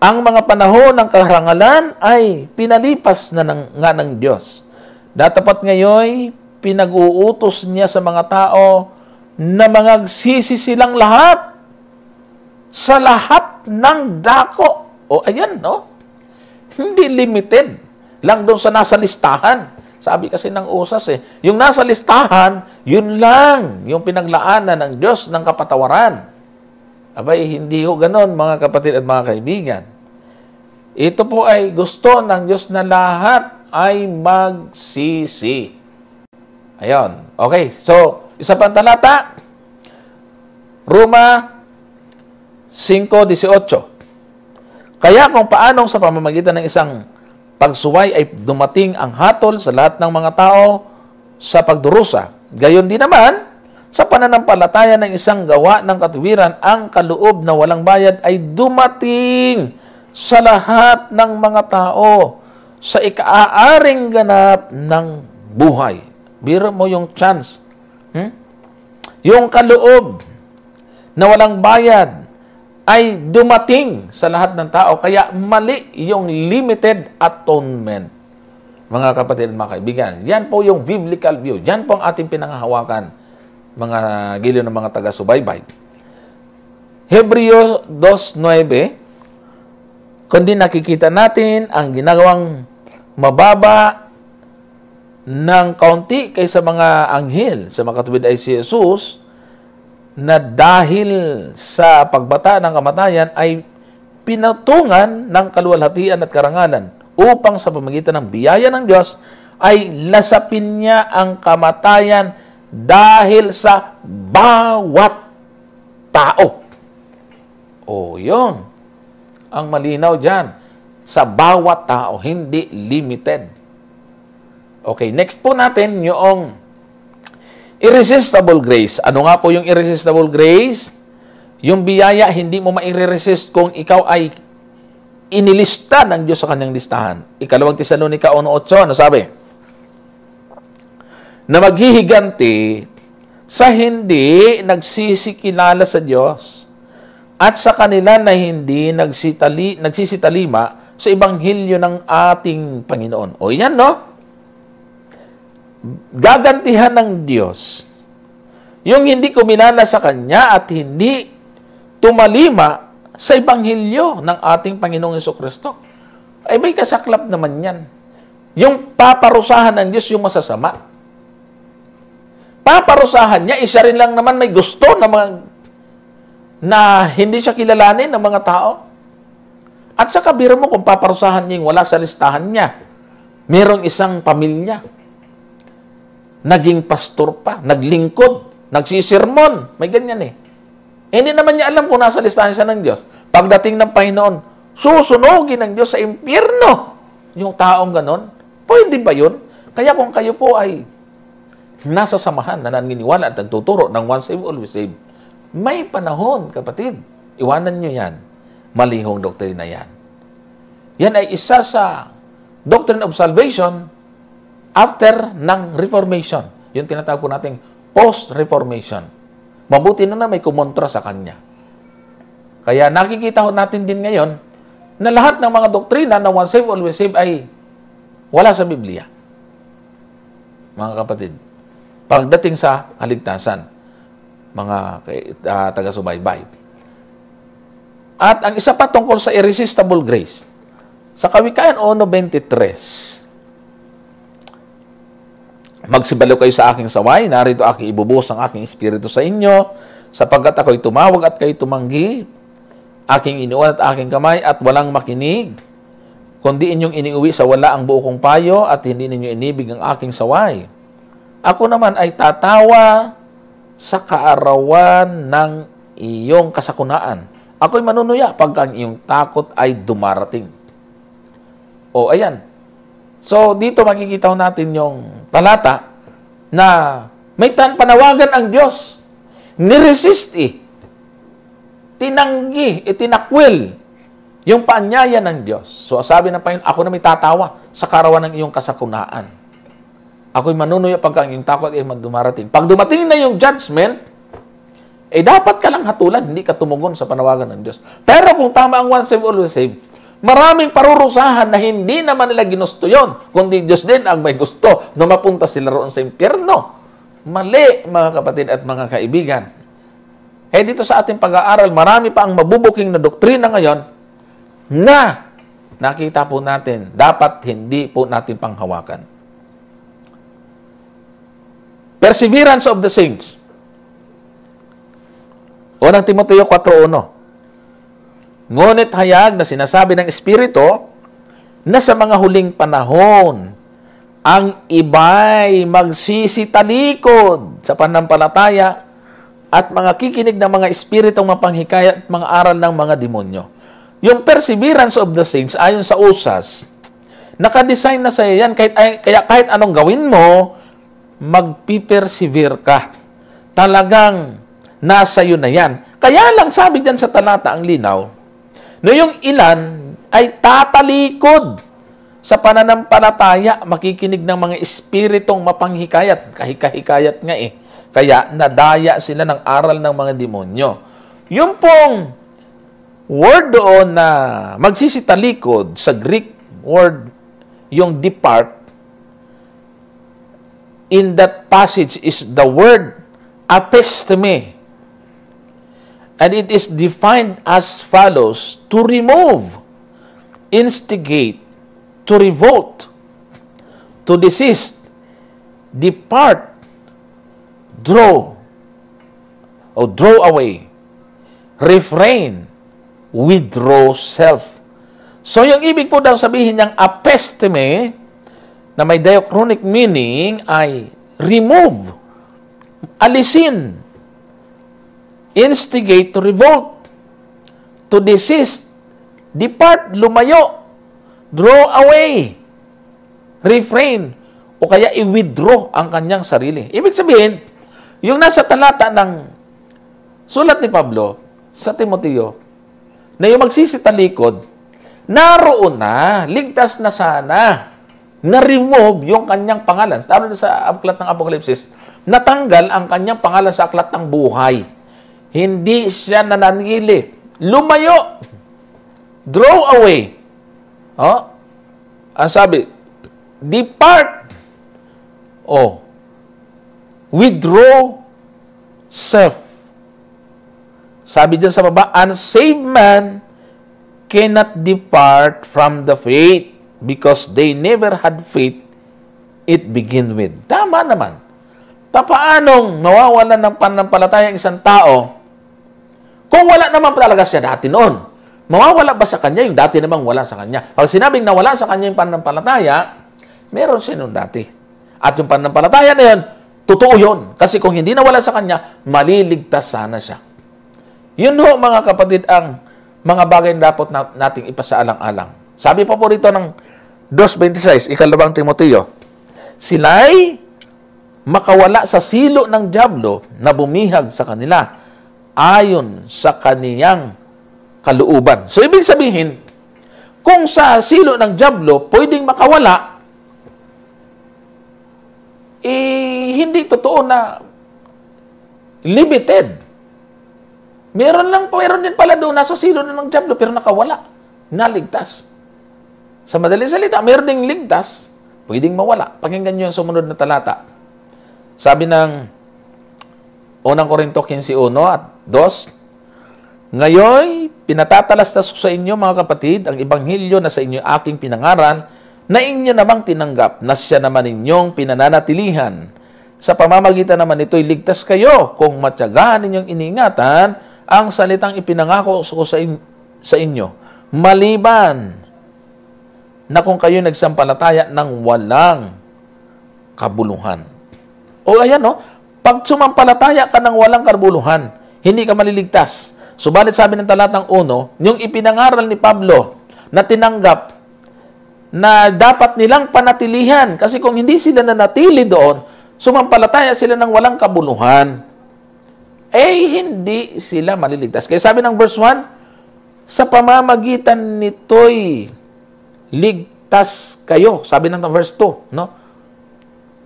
Ang mga panahon ng karangalan ay pinalipas na ng, nga ng Diyos. Datapat ngayon, pinag-uutos niya sa mga tao na mangagsisi silang lahat sa lahat ng dako. O ayan, no? Hindi limited lang doon sa nasa listahan. Sabi kasi ng usas eh, yung nasa listahan, yun lang yung pinaglaanan ng Diyos ng kapatawaran. Abay, hindi ho ganon, mga kapatid at mga kaibigan. Ito po ay gusto ng Diyos na lahat ay magsisi. Ayon. Okay, so, isa pang talata, Roma five eighteen. Kaya kung paanong sa pamamagitan ng isang pagsuway ay dumating ang hatol sa lahat ng mga tao sa pagdurusa, gayon din naman, sa pananampalataya ng isang gawa ng katuwiran, ang kaloob na walang bayad ay dumating sa lahat ng mga tao sa ikaaring ganap ng buhay. Biro mo yung chance. Hmm? Yung kaloob na walang bayad ay dumating sa lahat ng tao. Kaya mali yung limited atonement. Mga kapatid at mga kaibigan, yan po yung biblical view. Yan po ang ating pinanghahawakan, mga giliw ng mga taga-subaybay. Hebreo two nine, kundi nakikita natin ang ginagawang mababa ng kaunti kaysa mga anghel. Sa makatuwid ay si Jesus na dahil sa pagbata ng kamatayan ay pinatungan ng kaluwalhatian at karangalan upang sa pamagitan ng biyaya ng Diyos ay lasapin niya ang kamatayan dahil sa bawat tao. O yun, ang malinaw dyan, sa bawat tao, hindi limited. Okay, next po natin yung irresistible grace. Ano nga po yung irresistible grace? Yung biyaya, hindi mo maire-resist kung ikaw ay inilista ng Diyos sa kanyang listahan. Ikalawang Tesalonica one eight, ano sabi? Na maghihiganti sa hindi nagsisikilala sa Diyos at sa kanila na hindi nagsitali, nagsisitalima sa Ebanghelyo ng ating Panginoon. O yan, no? Gagantihan ng Diyos yung hindi kumilala sa Kanya at hindi tumalima sa Ebanghelyo ng ating Panginoong Jesucristo. Ay may kasaklap naman yan. Yung paparusahan ng Diyos yung masasama. Paparusahan niya, isa rin lang naman may gusto na, mga, na hindi siya kilalanin ng mga tao. At sa kabira mo kung paparusahan niya yung wala sa listahan niya, merong isang pamilya. Naging pastor pa, naglingkod, nagsisermon, may ganyan eh. eh. Hindi naman niya alam kung nasa listahan siya ng Diyos. Pagdating ng Panginoon, susunugin ng Diyos sa impyerno yung taong ganon. Pwede ba yun? Kaya kung kayo po ay nasa samahan na naniniwala at nagtuturo ng once save, always save, may panahon, kapatid. Iwanan nyo yan. Malihong doktrina yan. Yan ay isa sa doctrine of salvation after ng Reformation, yung tinatawag po nating post-Reformation. Mabuti na na may kumontra sa kanya. Kaya nakikita natin din ngayon na lahat ng mga doktrina na once saved, always saved ay wala sa Biblia. Mga kapatid, pagdating sa kaligtasan, mga uh, taga-subaybay. At ang isa pa tungkol sa irresistible grace, sa Kawikaan one twenty-three, magsibalo kayo sa aking saway, narito aking ibubuhos ang aking espiritu sa inyo, sapagkat ako'y tumawag at kayo tumanggi, aking iniwan at aking kamay at walang makinig, kundi inyong iniuwi sa wala ang buo kong payo at hindi ninyo inibig ang aking saway. Ako naman ay tatawa sa kaarawan ng iyong kasakunaan. Ako'y manunuya pagka ang iyong takot ay dumarating. O, ayan. So, dito makikita natin yung talata na may tan panawagan ang Diyos. Niresist eh. Tinanggi, itinakwil yung paanyaya ng Diyos. So, sabi ng Panginoon, ako na may tatawa sa karawan ng iyong kasakunaan. Ako'y manunuyo pagka ang iyong takot ay dumarating. Pag dumating na yung judgment, eh dapat ka lang hatulan, hindi ka tumugon sa panawagan ng Diyos. Pero kung tama ang once save, always save, maraming parurusahan na hindi naman nila ginusto yun, kundi Diyos din ang may gusto na mapunta sila roon sa impyerno. Mali, mga kapatid at mga kaibigan. Eh, dito sa ating pag-aaral, marami pa ang mabubuking na doktrina ngayon na nakita po natin, dapat hindi po natin panghawakan. Perseverance of the saints. Unang Timoteo four one. Ngunit hayag na sinasabi ng Espiritu na sa mga huling panahon, ang iba'y magsisitalikod sa panampalataya at mga kikinig ng mga Espiritong mapanghikayat at mga aral ng mga demonyo. Yung perseverance of the saints, ayon sa usas, nakadesign na sa'yo yan. Kahit, ay, kaya kahit anong gawin mo, magpipersevere ka. Talagang nasa'yo na yan. Kaya lang sabi dyan sa talata ang linaw, na yung ilan ay tatalikod sa pananampalataya, makikinig ng mga espiritong mapanghikayat. Kahikahikayat nga eh. Kaya nadaya sila ng aral ng mga demonyo. Yung pong word doon na magsisitalikod, sa Greek word, yung depart, in that passage is the word apesteme. And it is defined as follows: to remove, instigate, to revolt, to desist, depart, draw, or draw away, refrain, withdraw self. So, yung ibig po daw sabihin ng apesteme na may diachronic meaning ay remove, alisin, instigate to revolt, to desist, depart, lumayo, draw away, refrain, o kaya i-withdraw ang kanyang sarili. Ibig sabihin, yung nasa talata ng sulat ni Pablo sa Timoteo, na yung magsisitalikod, naroon na, ligtas na sana, na-remove yung kanyang pangalan. Lalo na sa aklat ng Apokalipsis, natanggal ang kanyang pangalan sa aklat ng buhay. Hindi siya nananili. Lumayo. Draw away. Oh, ang sabi, depart. Oh, withdraw self. Sabi dyan sa baba, unsaved man cannot depart from the faith because they never had faith it begin with. Tama naman. Papaanong nawawalan ng pananampalataya ang isang tao kung wala naman talaga siya dati noon? Mawawala ba sa kanya yung dati namang wala sa kanya? Pag sinabing nawala sa kanya yung pananampalataya, meron siya noon dati. At yung pananampalataya na yun, totoo yun. Kasi kung hindi nawala sa kanya, maliligtas sana siya. Yun ho, mga kapatid, ang mga bagay na dapat nating ipasaalang-alang. Sabi pa po rito ng two twenty-six, ikalawang Timoteo, sila'y makawala sa silo ng dyablo na bumihag sa kanila ayon sa kaniyang kaluuban. So, ibig sabihin, kung sa silo ng dyablo pwedeng makawala, eh, hindi totoo na limited. Meron lang, meron din pala doon, nasa silo na ng dyablo, pero nakawala, naligtas. Sa madaling salita, meron ding ligtas, pwedeng mawala. Pakinggan nyo yung sumunod na talata. Sabi ng unang Korinto fifteen, one at two, ngayon, pinatatalastas ko sa inyo, mga kapatid, ang ebanghilyo na sa inyo aking pinangaral, na inyo namang tinanggap, na siya naman inyong pinananatilihan. Sa pamamagitan naman nito'y ligtas kayo kung matyagaan ninyong iningatan ang salitang ipinangako ko sa inyo, maliban na kung kayo nagsampalataya ng walang kabuluhan. O ayan, no? Pag sumampalataya ka ng walang kabuluhan, hindi ka maliligtas. Subalit sabi ng talatang uno, yung ipinangaral ni Pablo na tinanggap na dapat nilang panatilihan, kasi kung hindi sila nanatili doon, sumampalataya sila ng walang kabuluhan, eh hindi sila maliligtas. Kaya sabi ng verse one, sa pamamagitan nito'y ligtas kayo. Sabi ng verse two, no?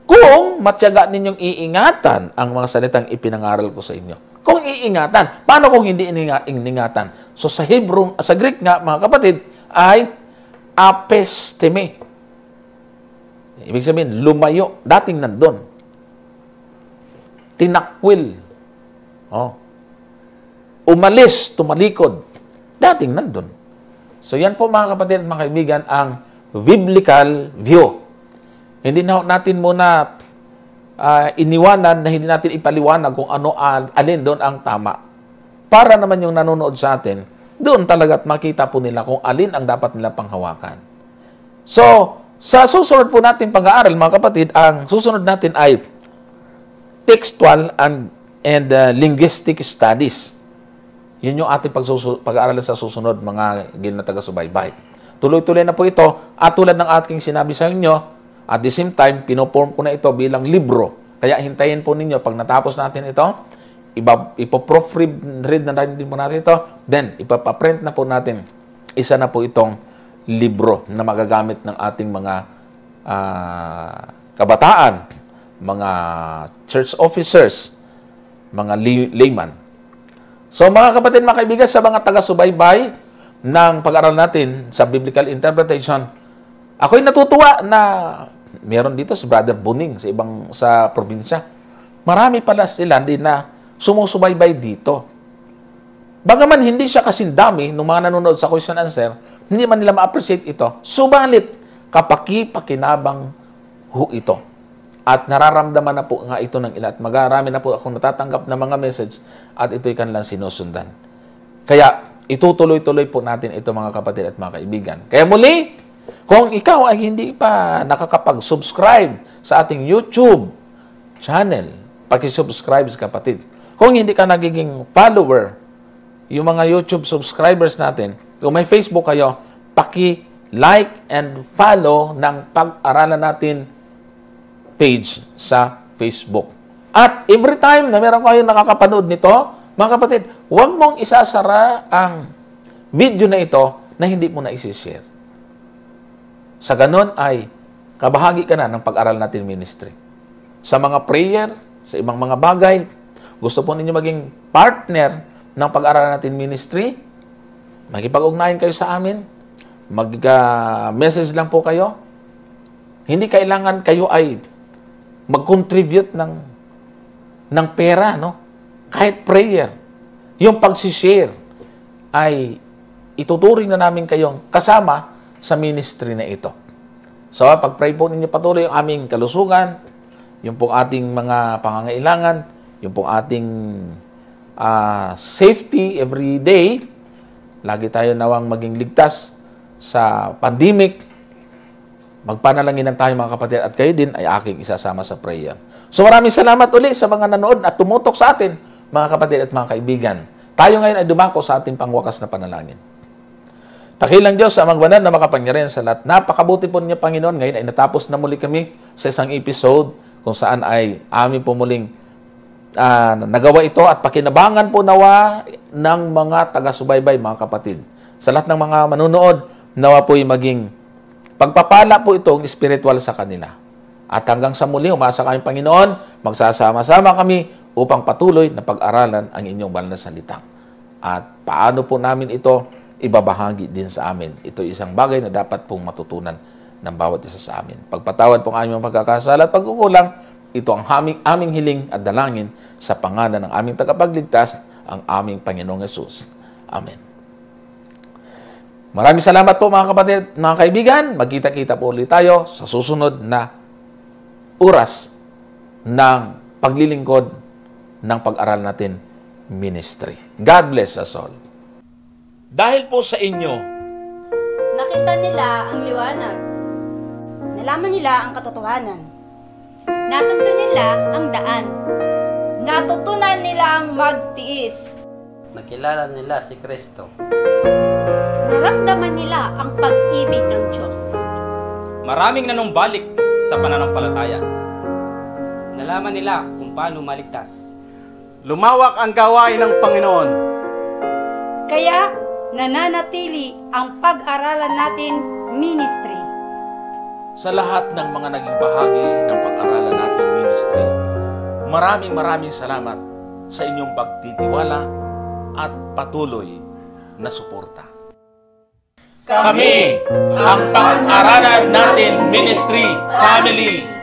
Kung matyaga ninyong iingatan ang mga salitang ipinangaral ko sa inyo. Kung iingatan. Paano kung hindi iingatan? So sa Hebrew, sa Greek nga, mga kapatid, ay apesteme. Ibig sabihin, lumayo. Dating nandun. Tinakwil. Oh. Umalis, tumalikod. Dating nandun. So, yan po mga kapatid at mga kaibigan ang biblical view. Hindi na natin muna uh, iniwanan na hindi natin ipaliwanag kung ano uh, alin doon ang tama. Para naman yung nanonood sa atin, doon talaga makita po nila kung alin ang dapat nila panghawakan. So, sa susunod po natin pag-aaral mga kapatid, ang susunod natin ay textual and, and uh, linguistic studies. Yun yung ating pag-aaralan sa susunod, mga gil na taga-subaybay. Tuloy-tuloy na po ito, at tulad ng aking sinabi sa inyo, at the same time, pinoform ko na ito bilang libro. Kaya hintayin po ninyo, pag natapos natin ito, ipoproofread na din po natin ito, then ipapaprint na po natin. Isa na po itong libro na magagamit ng ating mga uh, kabataan, mga church officers, mga layman. So mga kapatid, mga kaibigan, sa mga taga-subaybay ng pag-aaral natin sa biblical interpretation, ako'y natutuwa na meron dito si Brother Boning sa ibang sa probinsya. Marami pala sila din na sumusubaybay dito. Bagaman hindi siya kasindami ng mga nanonood sa question answer, hindi man nila ma-appreciate ito. Subalit, kapaki-pakinabang ho ito. At nararamdaman na po nga ito ng ilan. Magarami na po akong natatanggap na mga message at ito'y kanilang sinusundan. Kaya itutuloy-tuloy po natin ito mga kapatid at mga kaibigan. Kaya muli, kung ikaw ay hindi pa nakakapag-subscribe sa ating YouTube channel, pakisubscribe sa kapatid. Kung hindi ka nagiging follower, yung mga YouTube subscribers natin, kung may Facebook kayo, paki-like and follow ng pag-aralan natin page sa Facebook. At every time na meron kayong nakakapanood nito, mga kapatid, huwag mong isasara ang video na ito na hindi mo na isishare. Sa ganon ay kabahagi ka na ng pag-aral natin ministry. Sa mga prayer, sa ibang mga bagay, gusto po ninyo maging partner ng pag-aral natin ministry, magipag-ugnayan kayo sa amin, mag-message uh, lang po kayo. Hindi kailangan kayo ay mag-contribute ng, ng pera, no? Kahit prayer. Yung pag-share ay ituturing na namin kayong kasama sa ministry na ito. So, pag-pray po ninyo patuloy yung aming kalusugan, yung pong ating mga pangangailangan, yung pong ating uh, safety every day. Lagi tayo nawang maging ligtas sa pandemic. Magpanalangin tayo mga kapatid at kayo din ay aking isasama sa prayer. So maraming salamat ulit sa mga nanood at tumutok sa atin mga kapatid at mga kaibigan. Tayo ngayon ay dumako sa ating pangwakas na panalangin. Dakilang Diyos ang magbanal na makapangyarihan sa lahat. Napakabuti po niya Panginoon. Ngayon ay natapos na muli kami sa isang episode kung saan ay amin po muling uh, nagawa ito at pakinabangan po nawa ng mga taga-subaybay mga kapatid. Sa lahat ng mga manunood, nawa po'y maging pagpapala po itong spiritual sa kanila. At hanggang sa muli, umasa kami Panginoon, magsasama-sama kami upang patuloy na pag-aralan ang inyong banal na salita. At paano po namin ito ibabahagi din sa amin. Ito isang bagay na dapat pong matutunan ng bawat isa sa amin. Pagpatawad po ang aming pagkakasala at pagkukulang, ito ang aming, aming hiling at dalangin sa pangalan ng aming tagapagligtas, ang aming Panginoong Yesus. Amen. Maraming salamat po mga kapatid, mga kaibigan. Magkita-kita po ulit tayo sa susunod na oras ng paglilingkod ng pag-aral natin ministry. God bless us all. Dahil po sa inyo, nakita nila ang liwanag. Nalaman nila ang katotohanan. Natuto nila ang daan. Natutunan nila ang magtiis. Nakilala nila si Kristo. Naramdaman nila ang pag-ibig ng Diyos. Maraming nanumbalik sa pananampalataya. Nalaman nila kung paano maligtas. Lumawak ang gawain ng Panginoon. Kaya nananatili ang pag-aralan natin ministry. Sa lahat ng mga naging bahagi ng pag-aralan natin ministry, maraming maraming salamat sa inyong pagtitiwala at patuloy na suporta. Kami, ang pag-aralan natin ministry family.